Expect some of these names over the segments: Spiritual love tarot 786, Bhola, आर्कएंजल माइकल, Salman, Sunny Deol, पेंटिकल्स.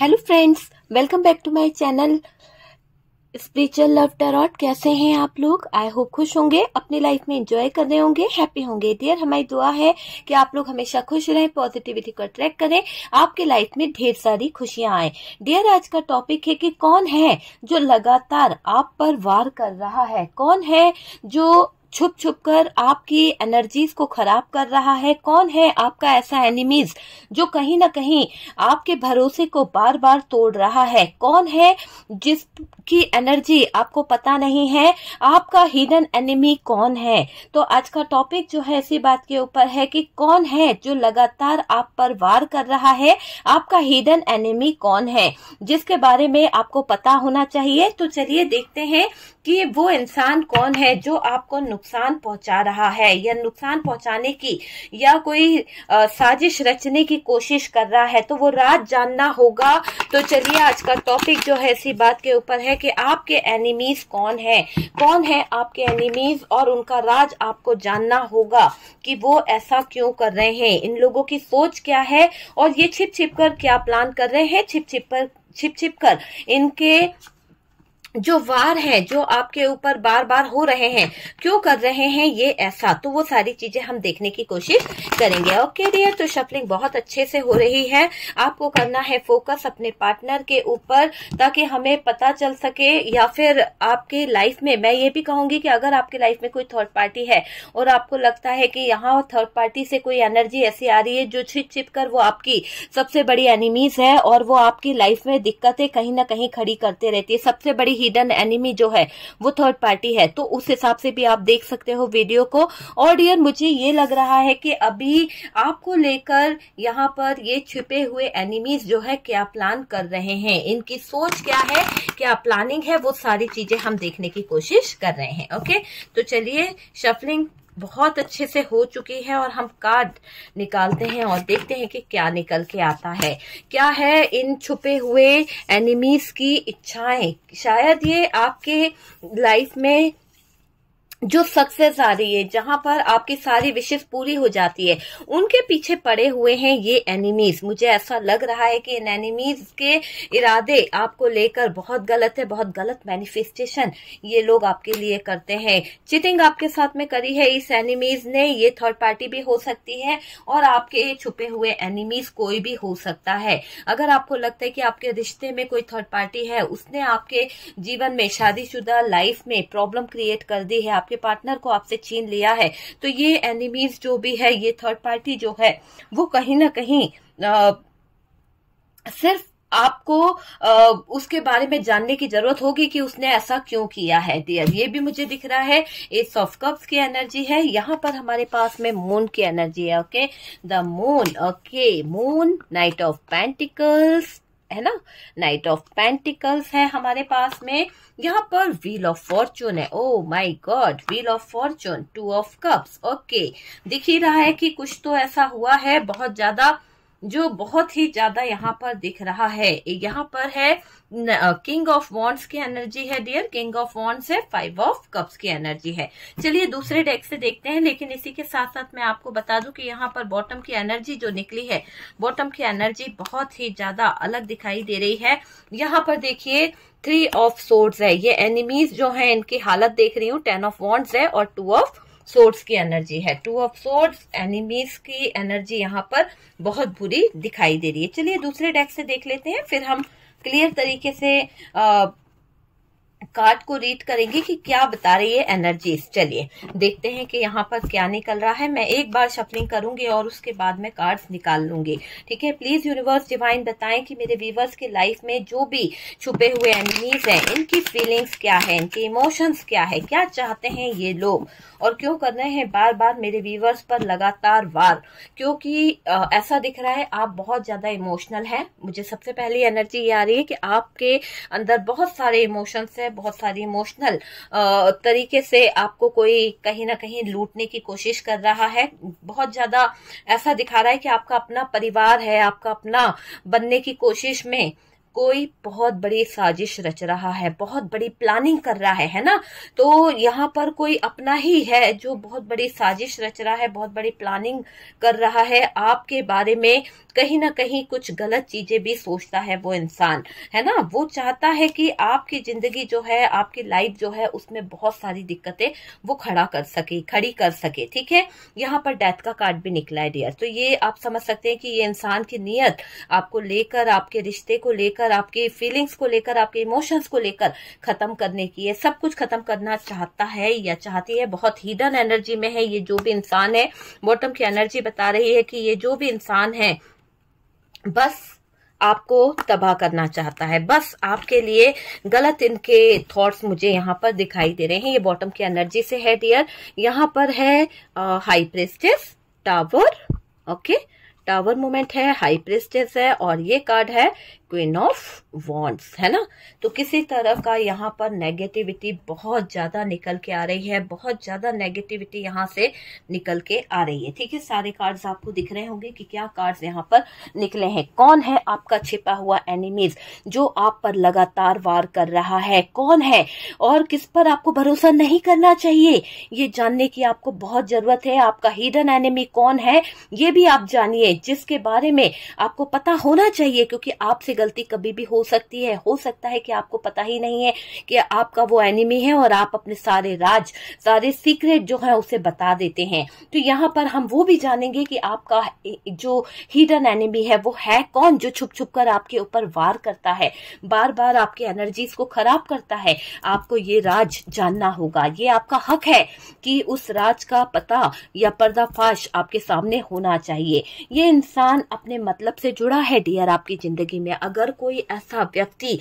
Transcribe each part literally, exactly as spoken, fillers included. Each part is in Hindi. Hello friends, welcome back to my channel spiritual love tarot. कैसे हैं आप लोग? आई होप खुश होंगे, अपनी लाइफ में एंजॉय कर रहे होंगे, हैप्पी होंगे। डियर, हमारी दुआ है कि आप लोग हमेशा खुश रहें, पॉजिटिविटी को अट्रैक्ट करें, आपके लाइफ में ढेर सारी खुशियां आए। डियर, आज का टॉपिक है कि कौन है जो लगातार आप पर वार कर रहा है, कौन है जो छुप छुप कर आपकी एनर्जीज को खराब कर रहा है, कौन है आपका ऐसा एनिमीज जो कहीं ना कहीं आपके भरोसे को बार बार तोड़ रहा है, कौन है जिसकी एनर्जी आपको पता नहीं है, आपका हिडन एनिमी कौन है। तो आज का टॉपिक जो है इसी बात के ऊपर है कि कौन है जो लगातार आप पर वार कर रहा है, आपका हिडन एनिमी कौन है, जिसके बारे में आपको पता होना चाहिए। तो चलिए देखते हैं कि वो इंसान कौन है जो आपको नुकसान पहुंचा रहा है या नुकसान पहुंचाने की या कोई आ, साजिश रचने की कोशिश कर रहा है। तो वो राज जानना होगा। तो चलिए, आज का टॉपिक जो है इसी बात के ऊपर है कि आपके एनिमीज कौन है, कौन है आपके एनिमीज और उनका राज आपको जानना होगा कि वो ऐसा क्यों कर रहे हैं, इन लोगों की सोच क्या है और ये छिप छिप कर क्या प्लान कर रहे हैं, छिप छिप कर छिप छिप कर इनके जो वार है जो आपके ऊपर बार बार हो रहे हैं, क्यों कर रहे हैं ये ऐसा। तो वो सारी चीजें हम देखने की कोशिश करेंगे। ओके डियर, तो शफलिंग बहुत अच्छे से हो रही है। आपको करना है फोकस अपने पार्टनर के ऊपर ताकि हमें पता चल सके, या फिर आपके लाइफ में, मैं ये भी कहूंगी कि अगर आपके लाइफ में कोई थर्ड पार्टी है और आपको लगता है कि यहाँ थर्ड पार्टी से कोई एनर्जी ऐसी आ रही है जो छिप छिप कर वो आपकी सबसे बड़ी एनिमीज है और वो आपकी लाइफ में दिक्कतें कहीं ना कहीं खड़ी करते रहती है, सबसे बड़ी हिडन एनिमी जो है वो थर्ड पार्टी है, तो उस हिसाब से भी आप देख सकते हो वीडियो को। और डियर, मुझे ये लग रहा है कि अभी आपको लेकर यहाँ पर ये छिपे हुए एनिमीज जो है क्या प्लान कर रहे हैं, इनकी सोच क्या है, क्या प्लानिंग है, वो सारी चीजें हम देखने की कोशिश कर रहे हैं। ओके, तो चलिए, शफलिंग बहुत अच्छे से हो चुकी है और हम कार्ड निकालते हैं और देखते हैं कि क्या निकल के आता है, क्या है इन छुपे हुए एनिमीज की इच्छाएं। शायद ये आपके लाइफ में जो सक्सेस आ रही है, जहां पर आपकी सारी विशेष पूरी हो जाती है, उनके पीछे पड़े हुए हैं ये एनिमीज। मुझे ऐसा लग रहा है कि इन एनिमीज के इरादे आपको लेकर बहुत गलत है, बहुत गलत मैनिफेस्टेशन ये लोग आपके लिए करते हैं। चीटिंग आपके साथ में करी है इस एनिमीज ने, ये थर्ड पार्टी भी हो सकती है और आपके छुपे हुए एनिमीज कोई भी हो सकता है। अगर आपको लगता है कि आपके रिश्ते में कोई थर्ड पार्टी है, उसने आपके जीवन में, शादीशुदा लाइफ में प्रॉब्लम क्रिएट कर दी है, के पार्टनर को आपसे छीन लिया है, तो ये एनिमीज जो भी है, ये थर्ड पार्टी जो है, वो कहीं ना कहीं आ, सिर्फ आपको आ, उसके बारे में जानने की जरूरत होगी कि उसने ऐसा क्यों किया है। डियर, ये भी मुझे दिख रहा है एस ऑफ कप्स की एनर्जी है, यहाँ पर हमारे पास में मून की एनर्जी है। Okay, the moon. Okay, moon, knight of पेंटिकल्स है ना, नाइट ऑफ पेंटिकल्स है हमारे पास में। यहाँ पर व्हील ऑफ फॉर्चून है। Oh my god, wheel of fortune, two of cups. Okay, दिख ही रहा है कि कुछ तो ऐसा हुआ है बहुत ज्यादा, जो बहुत ही ज्यादा यहाँ पर दिख रहा है। यहाँ पर है किंग ऑफ वॉन्ड्स की एनर्जी है। डियर, किंग ऑफ वॉन्ड्स है, फाइव ऑफ कप्स की एनर्जी है। चलिए दूसरे डेक से देखते हैं, लेकिन इसी के साथ साथ मैं आपको बता दूं कि यहाँ पर बॉटम की एनर्जी जो निकली है, बॉटम की एनर्जी बहुत ही ज्यादा अलग दिखाई दे रही है। यहाँ पर देखिए थ्री ऑफ सोर्ड्स है। ये एनिमीज जो है, इनकी हालत देख रही हूँ, टेन ऑफ वॉन्ड्स है और टू ऑफ सोर्ड्स की एनर्जी है। टू ऑफ सोर्ड्स, एनिमीज की एनर्जी यहाँ पर बहुत बुरी दिखाई दे रही है। चलिए दूसरे डेक से देख लेते हैं, फिर हम क्लियर तरीके से आ, कार्ड को रीड करेंगे कि क्या बता रही है एनर्जीज। चलिए देखते हैं कि यहाँ पर क्या निकल रहा है। मैं एक बार शफलिंग करूंगी और उसके बाद मैं कार्ड्स निकाल लूंगी, ठीक है। प्लीज यूनिवर्स, डिवाइन, बताएं कि मेरे व्यूवर्स के लाइफ में जो भी छुपे हुए एनिमीज हैं, इनकी फीलिंग्स क्या है, इनके इमोशंस क्या है, क्या चाहते हैं ये लोग और क्यों कर रहे हैं बार बार मेरे व्यूवर्स पर लगातार वार। क्योंकि आ, ऐसा दिख रहा है आप बहुत ज्यादा इमोशनल है। मुझे सबसे पहली एनर्जी ये आ रही है कि आपके अंदर बहुत सारे इमोशंस है, बहुत सारी इमोशनल तरीके से आपको कोई कहीं ना कहीं लूटने की कोशिश कर रहा है। बहुत ज्यादा ऐसा दिखा रहा है कि आपका अपना परिवार है, आपका अपना बनने की कोशिश में कोई बहुत बड़ी साजिश रच रहा है, बहुत बड़ी प्लानिंग कर रहा है, है ना। तो यहाँ पर कोई अपना ही है जो बहुत बड़ी साजिश रच रहा है, बहुत बड़ी प्लानिंग कर रहा है आपके बारे में। कहीं ना कहीं कुछ गलत चीजें भी सोचता है वो इंसान, है ना। वो चाहता है कि आपकी जिंदगी जो है, आपकी लाइफ जो है, उसमें बहुत सारी दिक्कतें वो खड़ा कर सके, खड़ी कर सके, ठीक है। यहाँ पर डेथ का कार्ड भी निकला है डियर। तो ये आप समझ सकते हैं कि ये इंसान की नीयत आपको लेकर, आपके रिश्ते को लेकर, आपकी फीलिंग्स को लेकर, आपके इमोशंस को लेकर खत्म करने की है, सब कुछ खत्म करना चाहता है या चाहती है। बहुत हिडन एनर्जी में है ये जो भी इंसान है। बॉटम की एनर्जी बता रही है कि ये जो भी इंसान है बस आपको तबाह करना चाहता है, बस आपके लिए गलत इनके थॉट्स मुझे यहाँ पर दिखाई दे रहे हैं। ये बॉटम की एनर्जी से है डियर। यहाँ पर है high priestess tower, okay, tower moment है, हाई प्रेस्टेस है, और ये कार्ड है क्वीन ऑफ वॉन्ड्स, है ना। तो किसी तरह का यहाँ पर नेगेटिविटी बहुत ज्यादा निकल के आ रही है, बहुत ज्यादा नेगेटिविटी यहाँ से निकल के आ रही है, ठीक है। सारे कार्ड्स आपको दिख रहे होंगे कि क्या कार्ड्स यहाँ पर निकले हैं। कौन है आपका छिपा हुआ एनिमीज जो आप पर लगातार वार कर रहा है, कौन है और किस पर आपको भरोसा नहीं करना चाहिए, ये जानने की आपको बहुत जरूरत है। आपका हिडन एनिमी कौन है ये भी आप जानिए, जिसके बारे में आपको पता होना चाहिए, क्योंकि आपसे गलती कभी भी हो सकती है। हो सकता है कि आपको पता ही नहीं है कि आपका वो एनिमी है और आप अपने सारे राज, सारे सीक्रेट जो है उसे बता देते हैं। तो यहाँ पर हम वो भी जानेंगे कि आपका जो हिडन एनिमी है वो है कौन, जो छुप छुप कर आपके ऊपर वार करता है, बार बार आपके एनर्जीज को खराब करता है। आपको ये राज जानना होगा, ये आपका हक है कि उस राज का पता या पर्दाफाश आपके सामने होना चाहिए। ये इंसान अपने मतलब से जुड़ा है डियर आपकी जिंदगी में। अगर कोई ऐसा व्यक्ति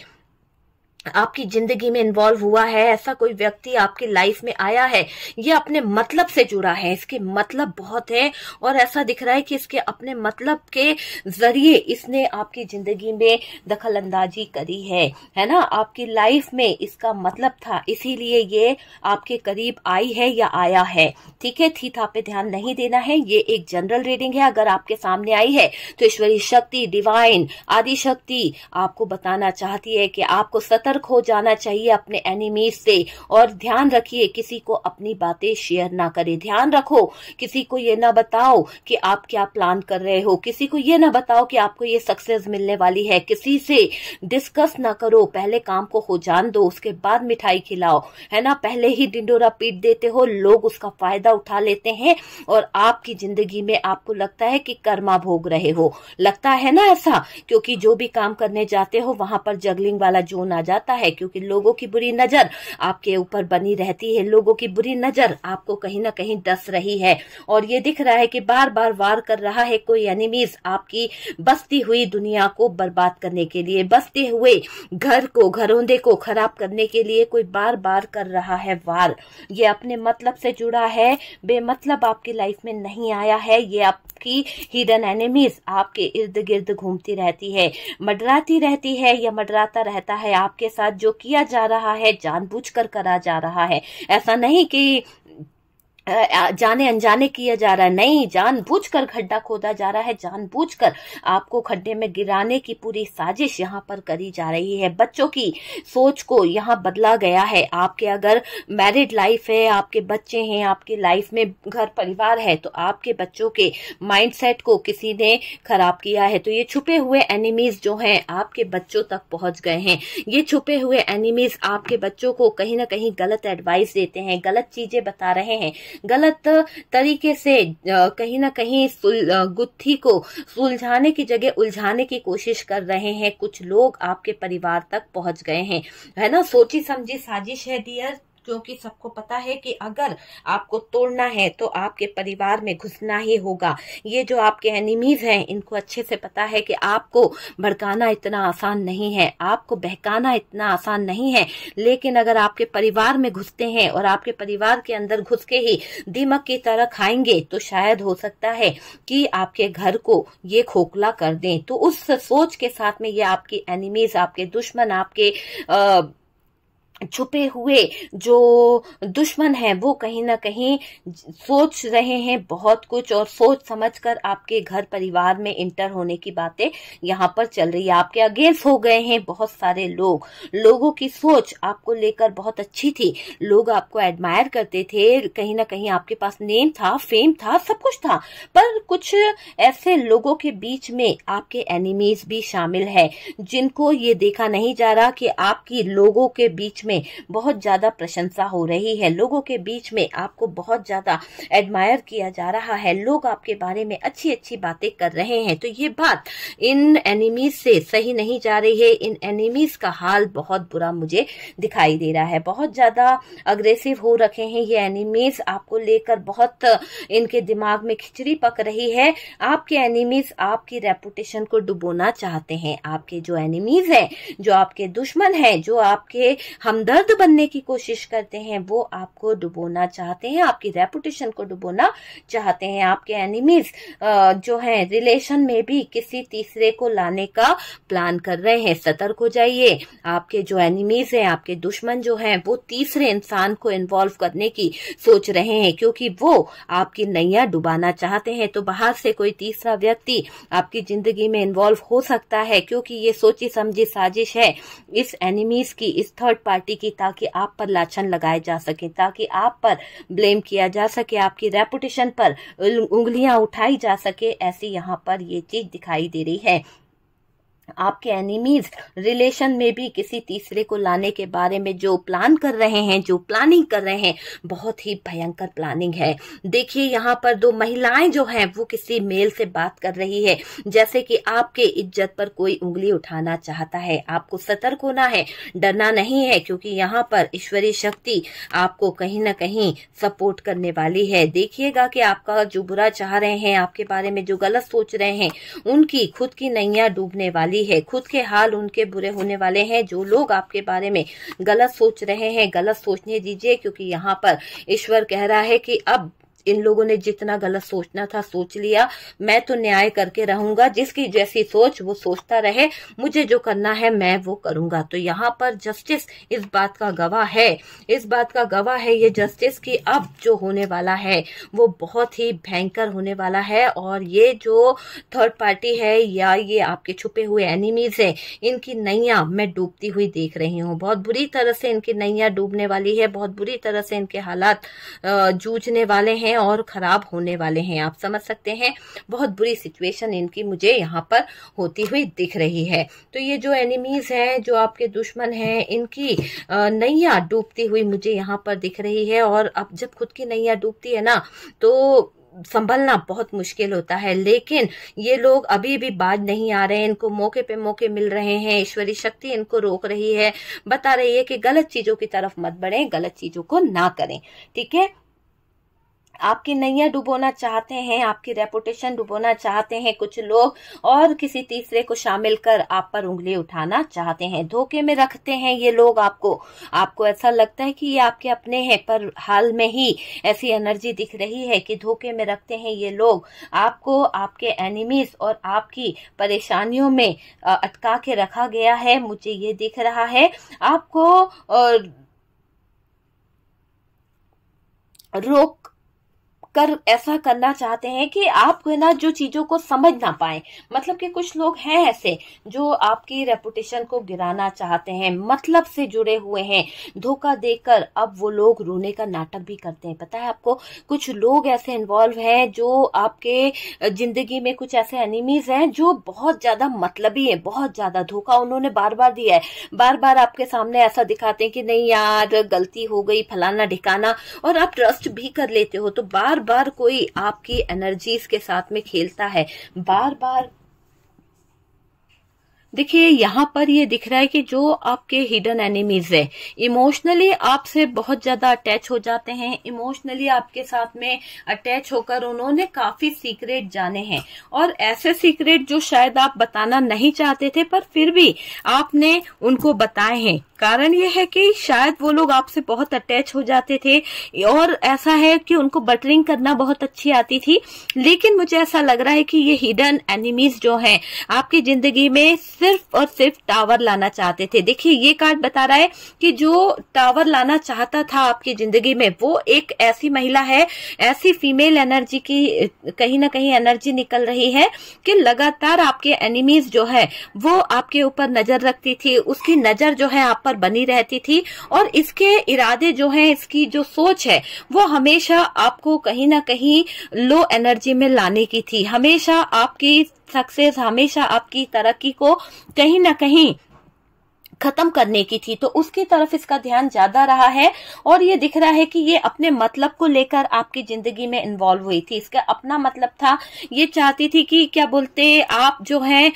आपकी जिंदगी में इन्वॉल्व हुआ है, ऐसा कोई व्यक्ति आपकी लाइफ में आया है, यह अपने मतलब से जुड़ा है, इसके मतलब बहुत है और ऐसा दिख रहा है कि इसके अपने मतलब के जरिए इसने आपकी जिंदगी में दखलंदाजी करी है, है ना। आपकी लाइफ में इसका मतलब था, इसीलिए ये आपके करीब आई है या आया है, ठीक है। थी था पे ध्यान नहीं देना है, ये एक जनरल रीडिंग है। अगर आपके सामने आई है तो ईश्वरीय शक्ति, डिवाइन, आदि शक्ति आपको बताना चाहती है कि आपको सतर्क हो जाना चाहिए अपने एनिमीज से, और ध्यान रखिए किसी को अपनी बातें शेयर ना करें। ध्यान रखो, किसी को ये ना बताओ कि आप क्या प्लान कर रहे हो, किसी को ये ना बताओ कि आपको ये सक्सेस मिलने वाली है, किसी से डिस्कस ना करो। पहले काम को हो जान दो, उसके बाद मिठाई खिलाओ, है ना। पहले ही डिंडोरा पीट देते हो, लोग उसका फायदा उठा लेते हैं और आपकी जिंदगी में आपको लगता है कि कर्मा भोग रहे हो, लगता है ना ऐसा, क्योंकि जो भी काम करने जाते हो वहां पर जगलिंग वाला जोन आ जाता है, क्योंकि लोगों की बुरी नजर आपके ऊपर बनी रहती है, लोगों की बुरी नजर आपको कहीं ना कहीं डस रही है। और ये दिख रहा है कि बार बार वार कर रहा है कोई एनिमीज आपकी बसती हुई दुनिया को बर्बाद करने के लिए, बसते हुए घर को, घरौंदे को खराब करने के लिए कोई बार बार कर रहा है वार। ये अपने मतलब से जुड़ा है, बेमतलब आपकी लाइफ में नहीं आया है। ये आपकी हिडन एनिमीज आपके इर्द गिर्द घूमती रहती है, मडराती रहती है या मडराता रहता है आपके साथ। जो किया जा रहा है जानबूझकर करा जा रहा है, ऐसा नहीं कि जाने अनजाने किया जा रहा है, नहीं, जानबूझकर गड्ढा खोदा जा रहा है, जानबूझकर आपको गड्ढे में गिराने की पूरी साजिश यहाँ पर करी जा रही है। बच्चों की सोच को यहाँ बदला गया है। आपके अगर मैरिड लाइफ है, आपके बच्चे हैं, आपकी लाइफ में घर परिवार है, तो आपके बच्चों के माइंडसेट को किसी ने खराब किया है। तो ये छुपे हुए एनिमीज जो हैं आपके बच्चों तक पहुंच गए हैं। ये छुपे हुए एनिमीज आपके बच्चों को कहीं ना कहीं गलत एडवाइस देते हैं, गलत चीजें बता रहे हैं, गलत तरीके से कहीं ना कहीं गुत्थी को सुलझाने की जगह उलझाने की कोशिश कर रहे हैं। कुछ लोग आपके परिवार तक पहुंच गए हैं, है ना। सोची समझी साजिश है डियर, क्योंकि सबको पता है कि अगर आपको तोड़ना है तो आपके परिवार में घुसना ही होगा। ये जो आपके एनिमीज हैं इनको अच्छे से पता है कि आपको भड़काना इतना आसान नहीं है, आपको बहकाना इतना आसान नहीं है, लेकिन अगर आपके परिवार में घुसते हैं और आपके परिवार के अंदर घुस के ही दीमक की तरह खाएंगे तो शायद हो सकता है कि आपके घर को ये खोखला कर दें। तो उस सोच के साथ में ये आपकी एनिमीज, आपके दुश्मन, आपके आ, छुपे हुए जो दुश्मन हैं वो कहीं ना कहीं सोच रहे हैं बहुत कुछ, और सोच समझकर आपके घर परिवार में इंटर होने की बातें यहाँ पर चल रही है। आपके अगेंस्ट हो गए हैं बहुत सारे लोग, लोगों की सोच आपको लेकर बहुत अच्छी थी, लोग आपको एडमायर करते थे, कहीं ना कहीं आपके पास नेम था, फेम था, सब कुछ था, पर कुछ ऐसे लोगों के बीच में आपके एनिमीज भी शामिल है जिनको ये देखा नहीं जा रहा कि आपकी लोगों के बीच में बहुत ज्यादा प्रशंसा हो रही है, लोगों के बीच में आपको बहुत ज्यादा एडमायर किया जा रहा है, लोग आपके बारे में अच्छी अच्छी बातें कर रहे हैं। तो ये बात इन एनिमीज से सही नहीं जा रही है। इन एनिमीज का हाल बहुत बुरा मुझे दिखाई दे रहा है, बहुत ज्यादा अग्रेसिव हो रखे हैं ये एनिमीज, आपको लेकर बहुत इनके दिमाग में खिचड़ी पक रही है। आपके एनिमीज आपकी रेपुटेशन को डुबोना चाहते हैं। आपके जो एनिमीज हैं, जो आपके दुश्मन हैं, जो आपके हमदर्द बनने की कोशिश करते हैं, वो आपको डुबोना चाहते हैं, आपकी रेपुटेशन को डुबोना चाहते हैं। आपके एनिमीज जो हैं रिलेशन में भी किसी तीसरे को लाने का प्लान कर रहे हैं। सतर्क हो जाइए। आपके जो एनिमीज हैं, आपके दुश्मन जो हैं, वो तीसरे इंसान को इन्वॉल्व करने की सोच रहे हैं, क्योंकि वो आपकी नैया डुबाना चाहते हैं। तो बाहर से कोई तीसरा व्यक्ति आपकी जिंदगी में इन्वॉल्व हो सकता है, क्योंकि ये सोची समझी साजिश है इस एनिमीज की, इस थर्ड पार्टी की, ताकि आप पर लाछन लगाए जा सके, ताकि आप पर ब्लेम किया जा सके, आपकी रेपुटेशन पर उंगलियां उठाई जा सके। ऐसी यहाँ पर ये चीज दिखाई दे रही है। आपके एनिमीज रिलेशन में भी किसी तीसरे को लाने के बारे में जो प्लान कर रहे हैं, जो प्लानिंग कर रहे हैं, बहुत ही भयंकर प्लानिंग है। देखिए यहाँ पर दो महिलाएं जो हैं वो किसी मेल से बात कर रही है, जैसे कि आपके इज्जत पर कोई उंगली उठाना चाहता है। आपको सतर्क होना है, डरना नहीं है, क्योंकि यहाँ पर ईश्वरीय शक्ति आपको कहीं ना कहीं सपोर्ट करने वाली है। देखिएगा कि आपका जो बुरा चाह रहे हैं, आपके बारे में जो गलत सोच रहे हैं, उनकी खुद की नैया डूबने वाली है, खुद के हाल उनके बुरे होने वाले हैं। जो लोग आपके बारे में गलत सोच रहे हैं, गलत सोचने दीजिए, क्योंकि यहाँ पर ईश्वर कह रहा है कि अब इन लोगों ने जितना गलत सोचना था सोच लिया, मैं तो न्याय करके रहूंगा, जिसकी जैसी सोच वो सोचता रहे, मुझे जो करना है मैं वो करूंगा। तो यहाँ पर जस्टिस इस बात का गवाह है, इस बात का गवाह है ये जस्टिस कि अब जो होने वाला है वो बहुत ही भयंकर होने वाला है। और ये जो थर्ड पार्टी है या ये आपके छुपे हुए एनिमीज है, इनकी नैया मैं डूबती हुई देख रही हूँ। बहुत बुरी तरह से इनकी नैया डूबने वाली है, बहुत बुरी तरह से इनके हालात जूझने वाले हैं और खराब होने वाले हैं। आप समझ सकते हैं, बहुत बुरी सिचुएशन इनकी मुझे यहाँ पर होती हुई दिख रही है। तो ये जो एनिमीज हैं, जो आपके दुश्मन हैं, इनकी नैया डूबती हुई मुझे यहाँ पर दिख रही है। और अब जब खुद की नैया डूबती है ना, तो संभलना बहुत मुश्किल होता है। लेकिन ये लोग अभी भी बाज नहीं आ रहे हैं, इनको मौके पे मौके मिल रहे हैं। ईश्वरीय शक्ति इनको रोक रही है, बता रही है कि गलत चीजों की तरफ मत बढ़े, गलत चीजों को ना करें, ठीक है। आपकी नैया डुबोना चाहते हैं, आपकी रेपुटेशन डुबोना चाहते हैं कुछ लोग, और किसी तीसरे को शामिल कर आप पर उंगली उठाना चाहते हैं, धोखे में रखते हैं ये लोग आपको। आपको ऐसा लगता है कि ये आपके अपने हैं, पर हाल में ही ऐसी एनर्जी दिख रही है कि धोखे में रखते हैं ये लोग आपको। आपके एनिमीज और आपकी परेशानियों में अटका के रखा गया है, मुझे ये दिख रहा है। आपको रोक कर ऐसा करना चाहते हैं कि आप ना जो चीजों को समझ ना पाए, मतलब कि कुछ लोग हैं ऐसे जो आपकी रेपुटेशन को गिराना चाहते हैं, मतलब से जुड़े हुए हैं। धोखा देकर अब वो लोग रोने का नाटक भी करते हैं, पता है आपको। कुछ लोग ऐसे इन्वॉल्व हैं जो आपके जिंदगी में, कुछ ऐसे एनिमीज हैं जो बहुत ज्यादा मतलबी है, बहुत ज्यादा धोखा उन्होंने बार बार दिया है, बार बार आपके सामने ऐसा दिखाते हैं कि नहीं यार गलती हो गई, फलाना ढिकाना, और आप ट्रस्ट भी कर लेते हो। तो बार बार कोई आपकी एनर्जीज के साथ में खेलता है, बार बार। देखिए यहाँ पर ये दिख रहा है कि जो आपके हिडन एनिमीज है, इमोशनली आपसे बहुत ज्यादा अटैच हो जाते हैं, इमोशनली आपके साथ में अटैच होकर उन्होंने काफी सीक्रेट जाने हैं, और ऐसे सीक्रेट जो शायद आप बताना नहीं चाहते थे, पर फिर भी आपने उनको बताए हैं। कारण ये है कि शायद वो लोग आपसे बहुत अटैच हो जाते थे, और ऐसा है कि उनको बटरिंग करना बहुत अच्छी आती थी। लेकिन मुझे ऐसा लग रहा है कि ये हिडन एनिमीज जो हैं आपकी जिंदगी में सिर्फ और सिर्फ टावर लाना चाहते थे। देखिए ये कार्ड बता रहा है कि जो टावर लाना चाहता था आपकी जिंदगी में वो एक ऐसी महिला है, ऐसी फीमेल एनर्जी की कहीं ना कहीं एनर्जी निकल रही है कि लगातार आपके एनिमीज जो है वो आपके ऊपर नजर रखती थी, उसकी नजर जो है आप पर बनी रहती थी और इसके इरादे जो है, इसकी जो सोच है वो हमेशा आपको कहीं ना कहीं लो एनर्जी में लाने की थी। हमेशा आपकी सक्सेस, हमेशा आपकी तरक्की को कहीं ना कहीं खत्म करने की थी, तो उसकी तरफ इसका ध्यान ज्यादा रहा है और ये दिख रहा है कि ये अपने मतलब को लेकर आपकी जिंदगी में इन्वॉल्व हुई थी। इसका अपना मतलब था, ये चाहती थी कि क्या बोलते आप जो हैं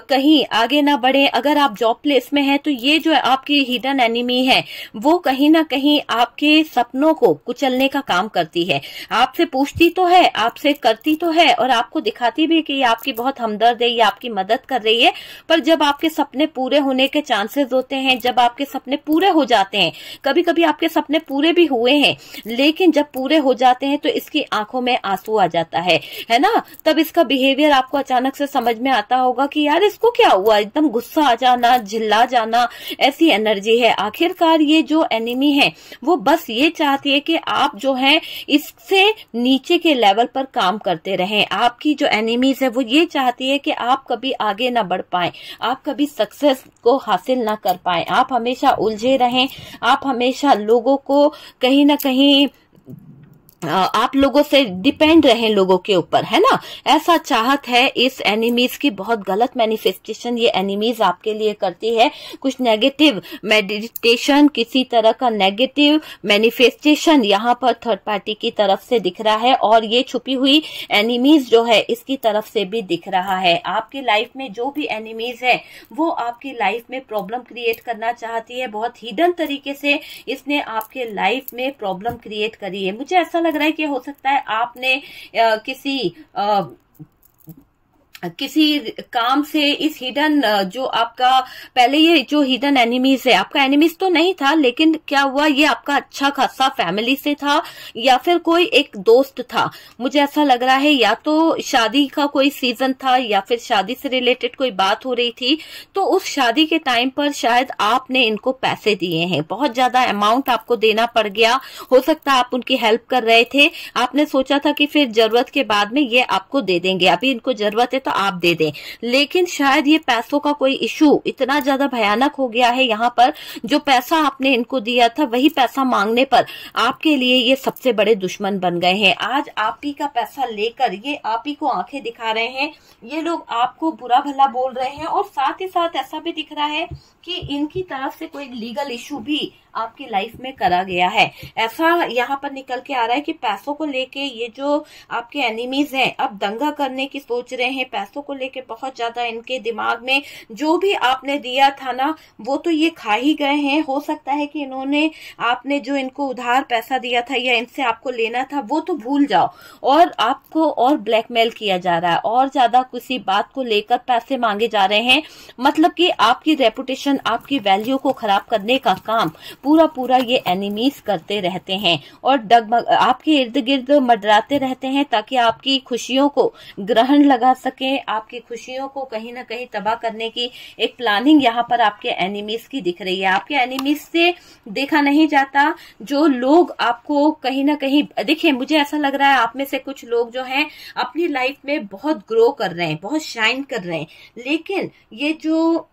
कहीं आगे ना बढ़े। अगर आप जॉब प्लेस में हैं तो ये जो आपकी हिडन एनिमी है वो कहीं ना कहीं आपके सपनों को कुचलने का काम करती है। आपसे पूछती तो है, आपसे करती तो है और आपको दिखाती भी कि ये आपकी बहुत हमदर्द है, ये आपकी मदद कर रही है, पर जब आपके सपने पूरे होने के चांसेस होते हैं, जब आपके सपने पूरे हो जाते हैं, कभी कभी आपके सपने पूरे भी हुए हैं लेकिन जब पूरे हो जाते हैं तो इसकी आंखों में आंसू आ जाता है, है ना। तब इसका बिहेवियर आपको अचानक से समझ में आता होगा कि यार इसको क्या हुआ, एकदम गुस्सा आ जाना, झिल्ला जाना, ऐसी एनर्जी है। आखिरकार ये जो एनिमी है वो बस ये चाहती है कि आप जो है इससे नीचे के लेवल पर काम करते रहें। आपकी जो एनिमीज है वो ये चाहती है कि आप कभी आगे ना बढ़ पाए, आप कभी सक्सेस को हासिल ना कर पाए, आप हमेशा उलझे रहें, आप हमेशा लोगों को कहीं ना कहीं आप लोगों से डिपेंड रहे लोगों के ऊपर, है ना। ऐसा चाहत है इस एनिमीज की, बहुत गलत मैनिफेस्टेशन ये एनिमीज आपके लिए करती है। कुछ नेगेटिव मेडिटेशन, किसी तरह का नेगेटिव मैनिफेस्टेशन यहाँ पर थर्ड पार्टी की तरफ से दिख रहा है और ये छुपी हुई एनिमीज जो है इसकी तरफ से भी दिख रहा है। आपकी लाइफ में जो भी एनिमीज है वो आपकी लाइफ में प्रॉब्लम क्रिएट करना चाहती है, बहुत हिडन तरीके से इसने आपके लाइफ में प्रॉब्लम क्रिएट करी है। मुझे ऐसा लग रहा है कि हो सकता है आपने आ, किसी आ, किसी काम से इस हिडन जो आपका पहले ये जो हिडन एनिमीज है, आपका एनिमीज तो नहीं था लेकिन क्या हुआ ये आपका अच्छा खासा फैमिली से था या फिर कोई एक दोस्त था। मुझे ऐसा लग रहा है या तो शादी का कोई सीजन था या फिर शादी से रिलेटेड कोई बात हो रही थी, तो उस शादी के टाइम पर शायद आपने इनको पैसे दिए हैं, बहुत ज्यादा अमाउंट आपको देना पड़ गया। हो सकता है आप उनकी हेल्प कर रहे थे, आपने सोचा था कि फिर जरूरत के बाद में ये आपको दे देंगे, अभी इनको जरूरत है तो आप दे दें, लेकिन शायद ये पैसों का कोई इशू इतना ज्यादा भयानक हो गया है। यहाँ पर जो पैसा आपने इनको दिया था वही पैसा मांगने पर आपके लिए ये सबसे बड़े दुश्मन बन गए हैं। आज आप ही का पैसा लेकर ये आप ही को आंखें दिखा रहे हैं, ये लोग आपको बुरा भला बोल रहे हैं और साथ ही साथ ऐसा भी दिख रहा है कि इनकी तरफ से कोई लीगल इशू भी आपकी लाइफ में करा गया है। ऐसा यहाँ पर निकल के आ रहा है कि पैसों को लेके ये जो आपके एनिमीज हैं अब दंगा करने की सोच रहे हैं, पैसों को लेके बहुत ज्यादा इनके दिमाग में जो भी आपने दिया था ना वो तो ये खा ही गए हैं। हो सकता है कि इन्होंने आपने जो इनको उधार पैसा दिया था या इनसे आपको लेना था वो तो भूल जाओ और आपको और ब्लैकमेल किया जा रहा है, और ज्यादा किसी बात को लेकर पैसे मांगे जा रहे हैं। मतलब कि आपकी रेपुटेशन, आपकी वैल्यू को खराब करने का काम पूरा पूरा ये एनिमीज करते रहते हैं और डगमग आपके इर्द गिर्द मडराते रहते हैं ताकि आपकी खुशियों को ग्रहण लगा सके, आपकी खुशियों को कहीं ना कहीं तबाह करने की एक प्लानिंग यहाँ पर आपके एनिमीज की दिख रही है। आपके एनिमीज से देखा नहीं जाता जो लोग आपको कहीं ना कहीं, देखिए मुझे ऐसा लग रहा है आप में से कुछ लोग जो हैं अपनी लाइफ में बहुत ग्रो कर रहे हैं, बहुत शाइन कर रहे हैं, लेकिन ये जो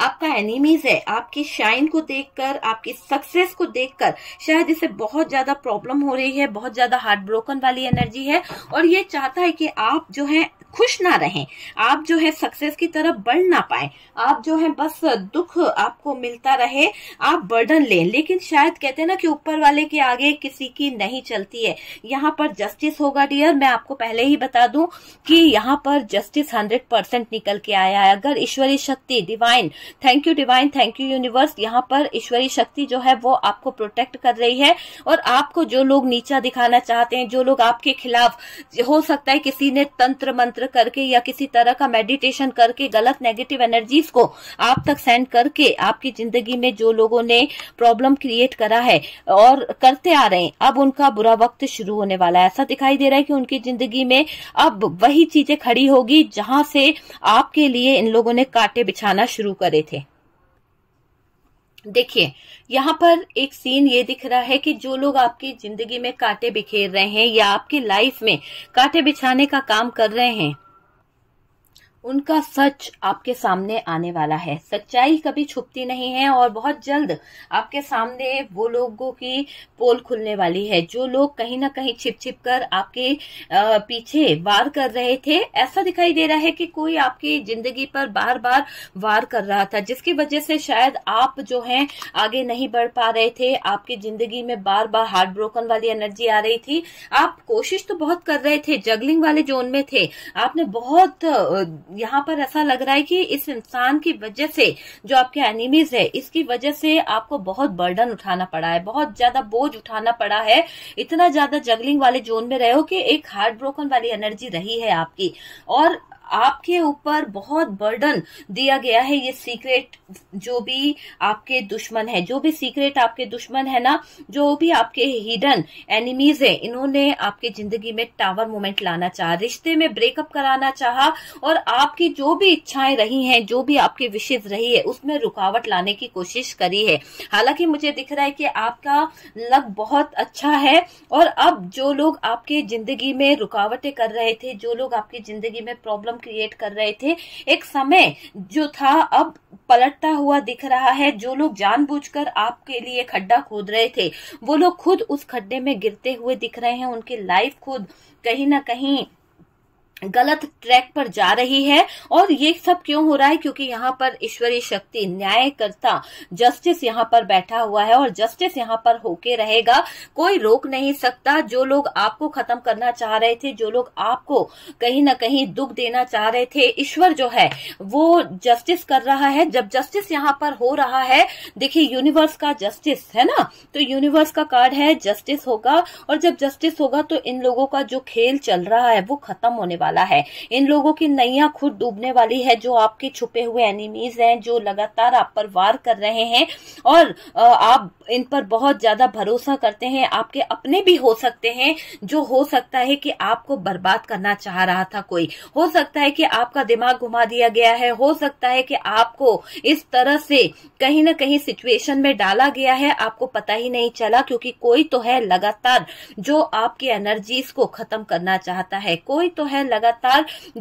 आपका एनिमीज है आपकी शाइन को देखकर, आपकी सक्सेस को देखकर शायद इसे बहुत ज्यादा प्रॉब्लम हो रही है, बहुत ज्यादा हार्ट ब्रोकन वाली एनर्जी है और ये चाहता है कि आप जो है खुश ना रहें, आप जो है सक्सेस की तरफ बढ़ ना पाए, आप जो है बस दुख आपको मिलता रहे, आप बर्डन लें। लेकिन शायद कहते हैं ना कि ऊपर वाले के आगे किसी की नहीं चलती है, यहाँ पर जस्टिस होगा डियर। मैं आपको पहले ही बता दूं कि यहाँ पर जस्टिस हंड्रेड परसेंट निकल के आया है। अगर ईश्वरीय शक्ति, divine, thank you divine, thank you universe, यहाँ पर ईश्वरीय शक्ति जो है वो आपको प्रोटेक्ट कर रही है और आपको जो लोग नीचा दिखाना चाहते हैं, जो लोग आपके खिलाफ, हो सकता है किसी ने तंत्र मंत्र मंत्र करके या किसी तरह का मेडिटेशन करके गलत नेगेटिव एनर्जीज को आप तक सेंड करके आपकी जिंदगी में जो लोगों ने प्रॉब्लम क्रिएट करा है और करते आ रहे हैं, अब उनका बुरा वक्त शुरू होने वाला है। ऐसा दिखाई दे रहा है कि उनकी जिंदगी में अब वही चीजें खड़ी होगी जहां से आपके लिए इन लोगों ने कांटे बिछाना शुरू करे थे। देखिए यहाँ पर एक सीन ये दिख रहा है कि जो लोग आपकी जिंदगी में कांटे बिखेर रहे हैं या आपकी लाइफ में कांटे बिछाने का काम कर रहे हैं, उनका सच आपके सामने आने वाला है। सच्चाई कभी छुपती नहीं है और बहुत जल्द आपके सामने वो लोगों की पोल खुलने वाली है जो लोग कहीं ना कहीं छिप छिप कर आपके पीछे वार कर रहे थे। ऐसा दिखाई दे रहा है कि कोई आपकी जिंदगी पर बार बार वार कर रहा था, जिसकी वजह से शायद आप जो हैं आगे नहीं बढ़ पा रहे थे। आपकी जिंदगी में बार बार हार्ट ब्रोकन वाली एनर्जी आ रही थी। आप कोशिश तो बहुत कर रहे थे, जगलिंग वाले जोन में थे, आपने बहुत, यहाँ पर ऐसा लग रहा है कि इस इंसान की वजह से जो आपके एनिमीज है, इसकी वजह से आपको बहुत बर्डन उठाना पड़ा है, बहुत ज्यादा बोझ उठाना पड़ा है। इतना ज्यादा जगलिंग वाले जोन में रहे हो कि एक हार्ट ब्रोकन वाली एनर्जी रही है आपकी और आपके ऊपर बहुत बर्डन दिया गया है। ये सीक्रेट जो भी आपके दुश्मन है, जो भी सीक्रेट आपके दुश्मन है ना, जो भी आपके हिडन एनिमीज है, इन्होंने आपके जिंदगी में टावर मोमेंट लाना चाहा, रिश्ते में ब्रेकअप कराना चाहा और आपकी जो भी इच्छाएं रही हैं, जो भी आपकी विशेष रही है, उसमें रुकावट लाने की कोशिश करी है। हालांकि मुझे दिख रहा है कि आपका लक बहुत अच्छा है और अब जो लोग आपके जिंदगी में रुकावटें कर रहे थे, जो लोग आपकी जिंदगी में प्रॉब्लम क्रिएट कर रहे थे, एक समय जो था अब पलटता हुआ दिख रहा है। जो लोग जानबूझकर आपके लिए खड्डा खोद रहे थे, वो लोग खुद उस खड्डे में गिरते हुए दिख रहे हैं। उनकी लाइफ खुद कहीं ना कहीं गलत ट्रैक पर जा रही है और ये सब क्यों हो रहा है? क्योंकि यहाँ पर ईश्वरीय शक्ति, न्यायकर्ता, जस्टिस यहाँ पर बैठा हुआ है और जस्टिस यहाँ पर होके रहेगा, कोई रोक नहीं सकता। जो लोग आपको खत्म करना चाह रहे थे, जो लोग आपको कहीं ना कहीं दुख देना चाह रहे थे, ईश्वर जो है वो जस्टिस कर रहा है। जब जस्टिस यहाँ पर हो रहा है, देखिए यूनिवर्स का जस्टिस है ना, तो यूनिवर्स का कार्ड है, जस्टिस होगा और जब जस्टिस होगा तो इन लोगों का जो खेल चल रहा है वो खत्म होने वाला है। इन लोगों की नैया खुद डूबने वाली है, जो आपके छुपे हुए एनिमीज हैं, जो लगातार आप पर वार कर रहे हैं और आप इन पर बहुत ज्यादा भरोसा करते हैं। आपके अपने भी हो सकते हैं, जो हो सकता है कि आपको बर्बाद करना चाह रहा था कोई, हो सकता है कि आपका दिमाग घुमा दिया गया है, हो सकता है कि आपको इस तरह से कहीं ना कहीं सिचुएशन में डाला गया है, आपको पता ही नहीं चला, क्योंकि कोई तो है लगातार जो आपकी एनर्जीज को खत्म करना चाहता है, कोई तो है लगातार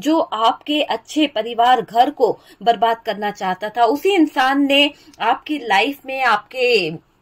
जो आपके अच्छे परिवार, घर को बर्बाद करना चाहता था। उसी इंसान ने आपकी लाइफ में, आपके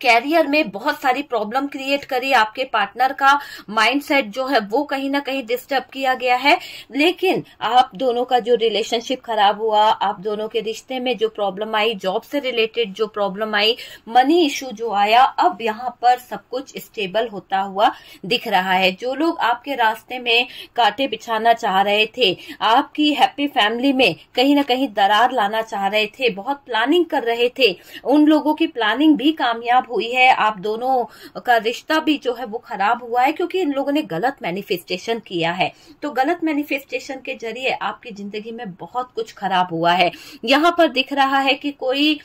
कैरियर में बहुत सारी प्रॉब्लम क्रिएट करी, आपके पार्टनर का माइंडसेट जो है वो कहीं ना कहीं डिस्टर्ब किया गया है, लेकिन आप दोनों का जो रिलेशनशिप खराब हुआ, आप दोनों के रिश्ते में जो प्रॉब्लम आई, जॉब से रिलेटेड जो प्रॉब्लम आई, मनी इशू जो आया, अब यहाँ पर सब कुछ स्टेबल होता हुआ दिख रहा है। जो लोग आपके रास्ते में कांटे बिछाना चाह रहे थे, आपकी हैप्पी फैमिली में कहीं ना कहीं दरार लाना चाह रहे थे, बहुत प्लानिंग कर रहे थे, उन लोगों की प्लानिंग भी कामयाब हुई है। आप दोनों का रिश्ता भी जो है वो खराब हुआ है, क्योंकि इन लोगों ने गलत मैनिफेस्टेशन किया है, तो गलत मैनिफेस्टेशन के जरिए आपकी जिंदगी में बहुत कुछ खराब हुआ है। यहां पर दिख रहा है कि कोई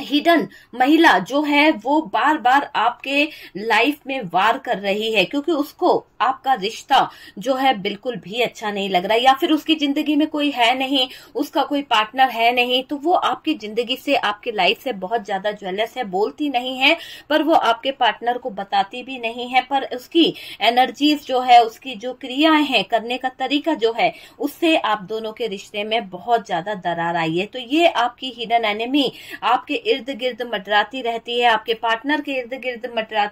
हिडन महिला जो है वो बार बार आपके लाइफ में वार कर रही है, क्योंकि उसको आपका रिश्ता जो है बिल्कुल भी अच्छा नहीं लग रहा है, या फिर उसकी जिंदगी में कोई है नहीं, उसका कोई पार्टनर है नहीं, तो वो आपकी जिंदगी से, आपकी लाइफ से बहुत ज्यादा ज्वेलस है। बोलती नहीं है पर वो आपके पार्टनर को बताती भी नहीं है, पर उसकी एनर्जीज जो है, उसकी जो क्रियाएं हैं, करने का तरीका जो है, उससे आप दोनों के रिश्ते में बहुत ज्यादा दरार आई है। तो ये आपकी हिडन एनिमी आपके इर्द गिर्द मटराती रहती है, आपके पार्टनर के इर्द गिर्द मटरा